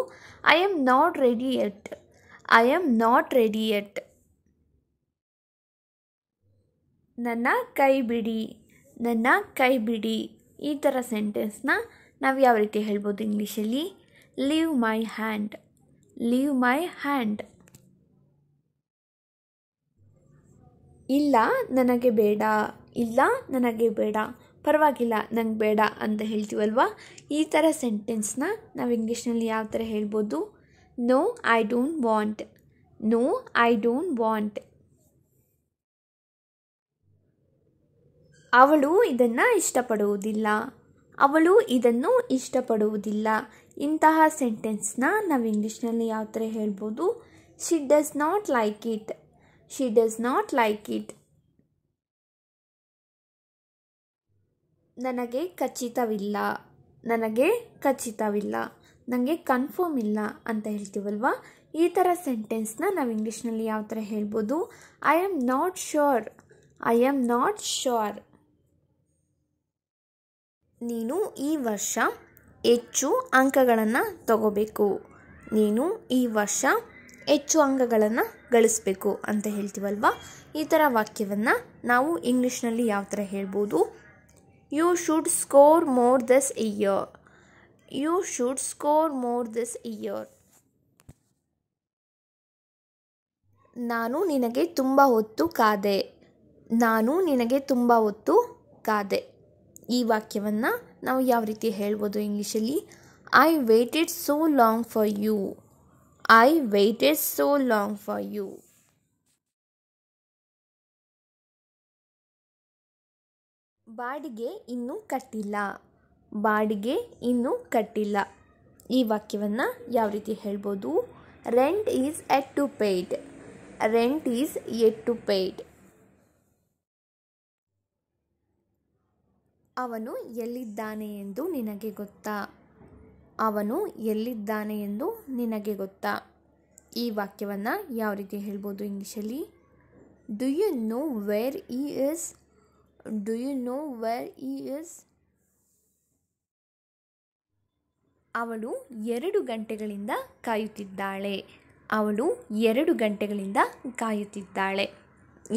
I am not ready yet, I am not ready yet. ನನ್ನ ಕೈ ಬಿಡಿ, ನನ್ನ ಕೈ ಬಿಡಿ. ಈ ಥರ ಸೆಂಟೆನ್ಸ್ನ ನಾವು ಯಾವ ರೀತಿ ಹೇಳ್ಬೋದು ಇಂಗ್ಲೀಷಲ್ಲಿ? Leave my hand, leave my hand. ಇಲ್ಲ ನನಗೆ ಬೇಡ, ಇಲ್ಲ ನನಗೆ ಬೇಡ, ಪರವಾಗಿಲ್ಲ ನಂಗೆ ಬೇಡ ಅಂತ ಹೇಳ್ತೀವಲ್ವ. ಈ ಥರ ಸೆಂಟೆನ್ಸ್ನ ನಾವು ಇಂಗ್ಲೀಷ್ನಲ್ಲಿ ಯಾವ ಥರ ಹೇಳ್ಬೋದು? No I don't want, no I don't want. ಅವಳು ಇದನ್ನು ಇಷ್ಟಪಡುವುದಿಲ್ಲ, ಅವಳು ಇದನ್ನು ಇಷ್ಟಪಡುವುದಿಲ್ಲ. ಇಂತಹ ಸೆಂಟೆನ್ಸ್ನ ನಾವು ಇಂಗ್ಲೀಷ್ನಲ್ಲಿ ಯಾವ ಥರ ಹೇಳ್ಬೋದು? She does not like it, she does not like it. ನನಗೆ ಖಚಿತವಿಲ್ಲ, ನನಗೆ ಖಚಿತವಿಲ್ಲ, ನನಗೆ ಕನ್ಫರ್ಮ್ ಇಲ್ಲ ಅಂತ ಹೇಳ್ತೀವಲ್ವ. ಈ ಥರ ಸೆಂಟೆನ್ಸ್ನ ನಾವು ಇಂಗ್ಲೀಷ್ನಲ್ಲಿ ಯಾವ ಥರ ಹೇಳ್ಬೋದು? I am not sure, I am not sure. ನೀನು ಈ ವರ್ಷ ಹೆಚ್ಚು ಅಂಕಗಳನ್ನು ತಗೋಬೇಕು, ನೀನು ಈ ವರ್ಷ ಹೆಚ್ಚು ಅಂಕಗಳನ್ನು ಗಳಿಸಬೇಕು ಅಂತ ಹೇಳ್ತೀವಲ್ವ. ಈ ಥರ ವಾಕ್ಯವನ್ನು ನಾವು ಇಂಗ್ಲೀಷ್ನಲ್ಲಿ ಯಾವ ಥರ ಹೇಳ್ಬೋದು? You should score more this year, you should score more this year. ನಾನು ನಿನಗೆ ತುಂಬ ಹೊತ್ತು ಕಾದೆ, ನಾನು ನಿನಗೆ ತುಂಬ ಹೊತ್ತು ಕಾದೆ. ಈ ವಾಕ್ಯವನ್ನು ನಾವು ಯಾವ ರೀತಿ ಹೇಳ್ಬೋದು ಇಂಗ್ಲೀಷಲ್ಲಿ? I waited so long for you, I waited so long for you. ಬಾಡಿಗೆ ಇನ್ನೂ ಕಟ್ಟಿಲ್ಲ, ಬಾಡಿಗೆ ಇನ್ನೂ ಕಟ್ಟಿಲ್ಲ. ಈ ವಾಕ್ಯವನ್ನು ಯಾವ ರೀತಿ ಹೇಳ್ಬೋದು? Rent is yet to paid, rent is yet to paid. ಅವನು ಎಲ್ಲಿದ್ದಾನೆ ಎಂದು ನಿನಗೆ ಗೊತ್ತಾ, ಅವನು ಎಲ್ಲಿದ್ದಾನೆ ಎಂದು ನಿನಗೆ ಗೊತ್ತಾ. ಈ ವಾಕ್ಯವನ್ನು ಯಾವ ರೀತಿ ಹೇಳ್ಬೋದು ಇಂಗ್ಲೀಷಲ್ಲಿ? Do you know where he is, do you know where he is. ಅವಳು 2 ಗಂಟೆಗಳಿಂದ ಕಾಯುತ್ತಿದ್ದಾಳೆ, ಅವಳು 2 ಗಂಟೆಗಳಿಂದ ಕಾಯುತ್ತಿದ್ದಾಳೆ.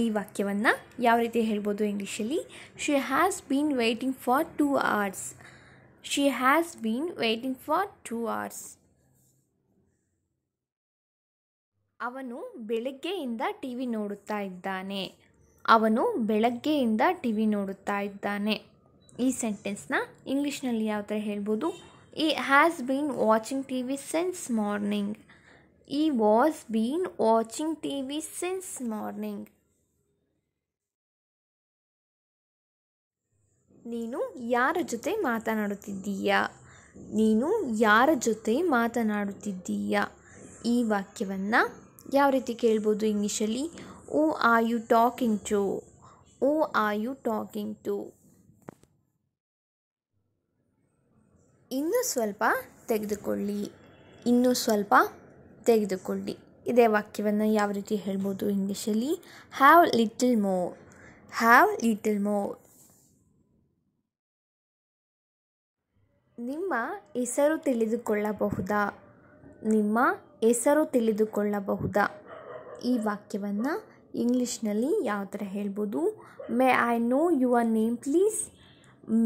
ಈ ವಾಕ್ಯವನ್ನು ಯಾವ ರೀತಿ ಹೇಳ್ಬೋದು ಇಂಗ್ಲೀಷಲ್ಲಿ? She has been waiting for 2 hours, she has been waiting for 2 hours. ಅವನು ಬೆಳಗ್ಗೆಯಿಂದ ಟಿ ವಿ ನೋಡುತ್ತಾ ಇದ್ದಾನೆ, ಅವನು ಬೆಳಗ್ಗೆಯಿಂದ ಟಿ ವಿ ನೋಡುತ್ತಾ ಇದ್ದಾನೆ. ಈ ಸೆಂಟೆನ್ಸ್ನ ಇಂಗ್ಲೀಷ್ನಲ್ಲಿ ಯಾವ ಥರ ಹೇಳ್ಬೋದು? He has been watching T V since morning, he was been watching T V since morning. ನೀನು ಯಾರ ಜೊತೆ ಮಾತನಾಡುತ್ತಿದ್ದೀಯಾ, ನೀನು ಯಾರ ಜೊತೆ ಮಾತನಾಡುತ್ತಿದ್ದೀಯಾ. ಈ ವಾಕ್ಯವನ್ನು ಯಾವ ರೀತಿ ಕೇಳ್ಬೋದು ಇಂಗ್ಲೀಷಲ್ಲಿ? Who are you talking to, who are you talking to. ಇನ್ನೂ ಸ್ವಲ್ಪ ತೆಗೆದುಕೊಳ್ಳಿ, ಇನ್ನೂ ಸ್ವಲ್ಪ ತೆಗೆದುಕೊಳ್ಳಿ. ಇದೇ ವಾಕ್ಯವನ್ನು ಯಾವ ರೀತಿ ಹೇಳ್ಬೋದು ಇಂಗ್ಲೀಷಲ್ಲಿ? Have little more, have little more. ನಿಮ್ಮ ಹೆಸರು ತಿಳಿದುಕೊಳ್ಳಬಹುದಾ, ನಿಮ್ಮ ಹೆಸರು ತಿಳಿದುಕೊಳ್ಳಬಹುದಾ. ಈ ವಾಕ್ಯವನ್ನು ಇಂಗ್ಲೀಷ್ನಲ್ಲಿ ಯಾವ ಥರ ಹೇಳ್ಬೋದು? May I know your name please,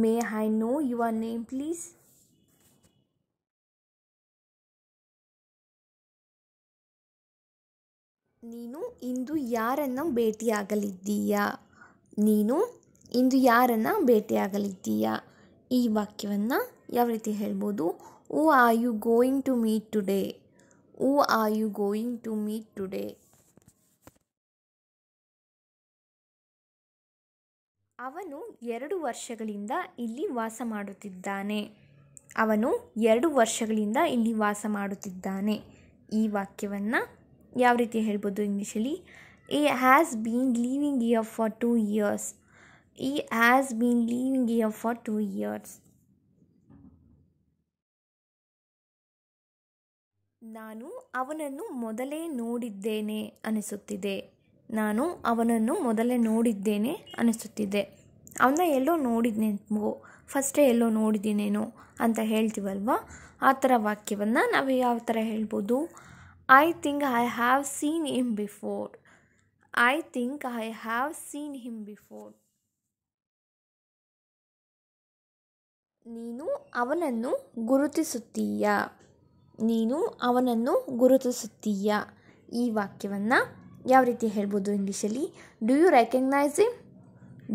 may I know your name please. ನೀನು ಇಂದು ಯಾರನ್ನು ಭೇಟಿಯಾಗಲಿದ್ದೀಯಾ, ನೀನು ಇಂದು ಯಾರನ್ನು ಭೇಟಿಯಾಗಲಿದ್ದೀಯಾ. ಈ ವಾಕ್ಯವನ್ನು ಯಾವ ರೀತಿ ಹೇಳ್ಬೋದು? Who are you going to meet today? Who are you going to meet today? ಅವನು 2 ವರ್ಷಗಳಿಂದ ಇಲ್ಲಿ ವಾಸ ಮಾಡುತ್ತಿದ್ದಾನೆ. ಅವನು 2 ವರ್ಷಗಳಿಂದ ಇಲ್ಲಿ ವಾಸ ಮಾಡುತ್ತಿದ್ದಾನೆ. ಈ ವಾಕ್ಯವನ್ನು ಯಾವ ರೀತಿ ಹೇಳಬಹುದು ಇಂಗ್ಲಿಷಲ್ಲಿ? He has been living here for 2 years. He has been living here for 2 years. ನಾನು ಅವನನ್ನು ಮೊದಲೇ ನೋಡಿದ್ದೇನೆ ಅನಿಸುತ್ತಿದೆ. ನಾನು ಅವನನ್ನು ಮೊದಲೇ ನೋಡಿದ್ದೇನೆ ಅನಿಸುತ್ತಿದೆ. ಅವನ ಎಲ್ಲೋ ನೋಡಿದ್ನೇನೋ, ಫಸ್ಟೇ ಎಲ್ಲೋ ನೋಡಿದ್ದೀನೇನೋ ಅಂತ ಹೇಳ್ತೀವಲ್ವ, ಆ ಥರ ವಾಕ್ಯವನ್ನು ನಾವು ಯಾವ ಥರ ಹೇಳ್ಬೋದು? I think I have seen him before. I think I have seen him before. ನೀನು ಅವನನ್ನು ಗುರುತಿಸುತ್ತೀಯಾ? ನೀನು ಅವನನ್ನು ಗುರುತಿಸುತ್ತೀಯಾ? ಈ ವಾಕ್ಯವನ್ನು ಯಾವ ರೀತಿ ಹೇಳ್ಬೋದು ಇಂಗ್ಲೀಷಲ್ಲಿ? Do you recognise him?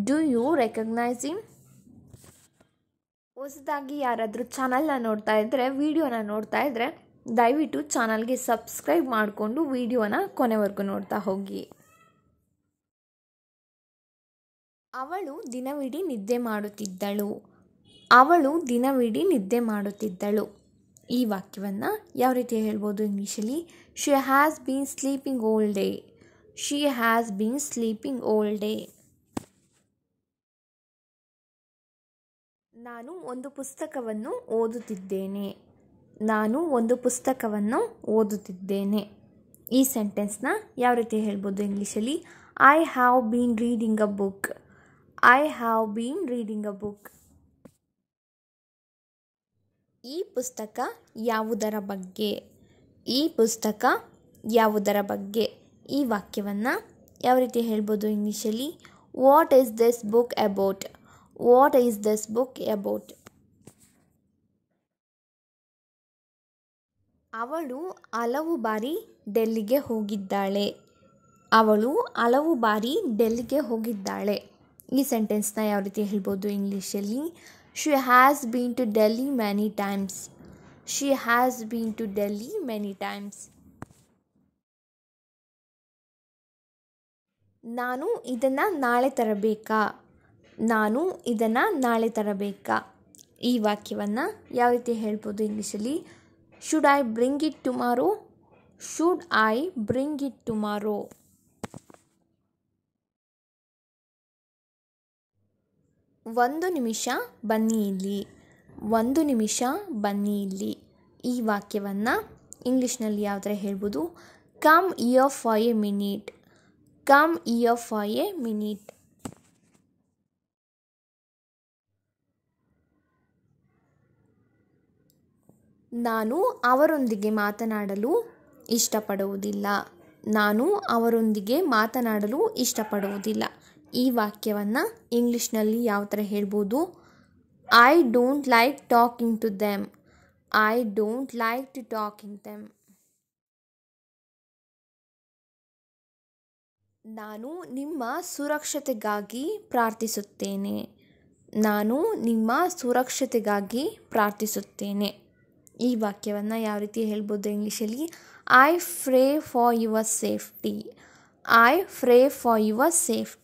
Do you recognise him? ಹೊಸದಾಗಿ ಯಾರಾದರೂ ಚಾನಲ್ನ ನೋಡ್ತಾ ಇದ್ದರೆ, ವಿಡಿಯೋನ ನೋಡ್ತಾ ಇದ್ದರೆ, ದಯವಿಟ್ಟು ಚಾನಲ್ಗೆ ಸಬ್ಸ್ಕ್ರೈಬ್ ಮಾಡಿಕೊಂಡು ವಿಡಿಯೋನ ಕೊನೆವರೆಗೂ ನೋಡ್ತಾ ಹೋಗಿ. ಅವಳು ದಿನವಿಡೀ ನಿದ್ದೆ ಮಾಡುತ್ತಿದ್ದಳು. ಅವಳು ದಿನವಿಡೀ ನಿದ್ದೆ ಮಾಡುತ್ತಿದ್ದಳು. ಈ ವಾಕ್ಯವನ್ನು ಯಾವ ರೀತಿ ಹೇಳ್ಬೋದು ಇಂಗ್ಲೀಷಲ್ಲಿ? She has been sleeping all day. She has been sleeping all day. ನಾನು ಒಂದು ಪುಸ್ತಕವನ್ನು ಓದುತ್ತಿದ್ದೇನೆ. ನಾನು ಒಂದು ಪುಸ್ತಕವನ್ನು ಓದುತ್ತಿದ್ದೇನೆ. ಈ ಸೆಂಟೆನ್ಸ್ನ ಯಾವ ರೀತಿ ಹೇಳ್ಬೋದು ಇಂಗ್ಲೀಷಲ್ಲಿ? I have been reading a book. I have been reading a book. ಈ ಪುಸ್ತಕ ಯಾವುದರ ಬಗ್ಗೆ? ಈ ಪುಸ್ತಕ ಯಾವುದರ ಬಗ್ಗೆ? ಈ ವಾಕ್ಯವನ್ನು ಯಾವ ರೀತಿ ಹೇಳ್ಬೋದು ಇಂಗ್ಲೀಷಲ್ಲಿ? What is this book about? What is this book about? ಅವಳು ಹಲವು ಬಾರಿ ಡೆಲ್ಲಿಗೆ ಹೋಗಿದ್ದಾಳೆ. ಅವಳು ಹಲವು ಬಾರಿ ಡೆಲ್ಲಿಗೆ ಹೋಗಿದ್ದಾಳೆ. ಈ ಸೆಂಟೆನ್ಸ್ನ ಯಾವ ರೀತಿ ಹೇಳ್ಬೋದು ಇಂಗ್ಲೀಷಲ್ಲಿ? She has been to Delhi many times. She has been to Delhi many times. ನಾನು ಇದನ್ನು ನಾಳೆ ತರಬೇಕಾ? ನಾನು ಇದನ್ನು ನಾಳೆ ತರಬೇಕಾ? ಈ ವಾಕ್ಯವನ್ನು ಯಾವ ರೀತಿ ಹೇಳ್ಬೋದು ಇಂಗ್ಲೀಷಲ್ಲಿ? Should I bring it tomorrow? Should I bring it tomorrow? ಒಂದು ನಿಮಿಷ ಬನ್ನಿ ಇಲ್ಲಿ. ಒಂದು ನಿಮಿಷ ಬನ್ನಿ ಇಲ್ಲಿ. ಈ ವಾಕ್ಯವನ್ನು ಇಂಗ್ಲೀಷ್ನಲ್ಲಿ ಯಾವ ಥರ ಹೇಳ್ಬೋದು? Come here for a minute. Come here for a minute. ನಾನು ಅವರೊಂದಿಗೆ ಮಾತನಾಡಲು ಇಷ್ಟಪಡುವುದಿಲ್ಲ. ನಾನು ಅವರೊಂದಿಗೆ ಮಾತನಾಡಲು ಇಷ್ಟಪಡುವುದಿಲ್ಲ. ಈ ವಾಕ್ಯವನ್ನು ಇಂಗ್ಲೀಷ್ನಲ್ಲಿ ಯಾವ ಥರ ಹೇಳ್ಬೋದು? I don't like talking to them. I don't like to talking them. ನಾನು ನಿಮ್ಮ ಸುರಕ್ಷತೆಗಾಗಿ ಪ್ರಾರ್ಥಿಸುತ್ತೇನೆ. ನಾನು ನಿಮ್ಮ ಸುರಕ್ಷತೆಗಾಗಿ ಪ್ರಾರ್ಥಿಸುತ್ತೇನೆ. ಈ ವಾಕ್ಯವನ್ನು ಯಾವ ರೀತಿ ಹೇಳ್ಬೋದು ಇಂಗ್ಲೀಷಲ್ಲಿ? I pray for your safety. I pray for your safety.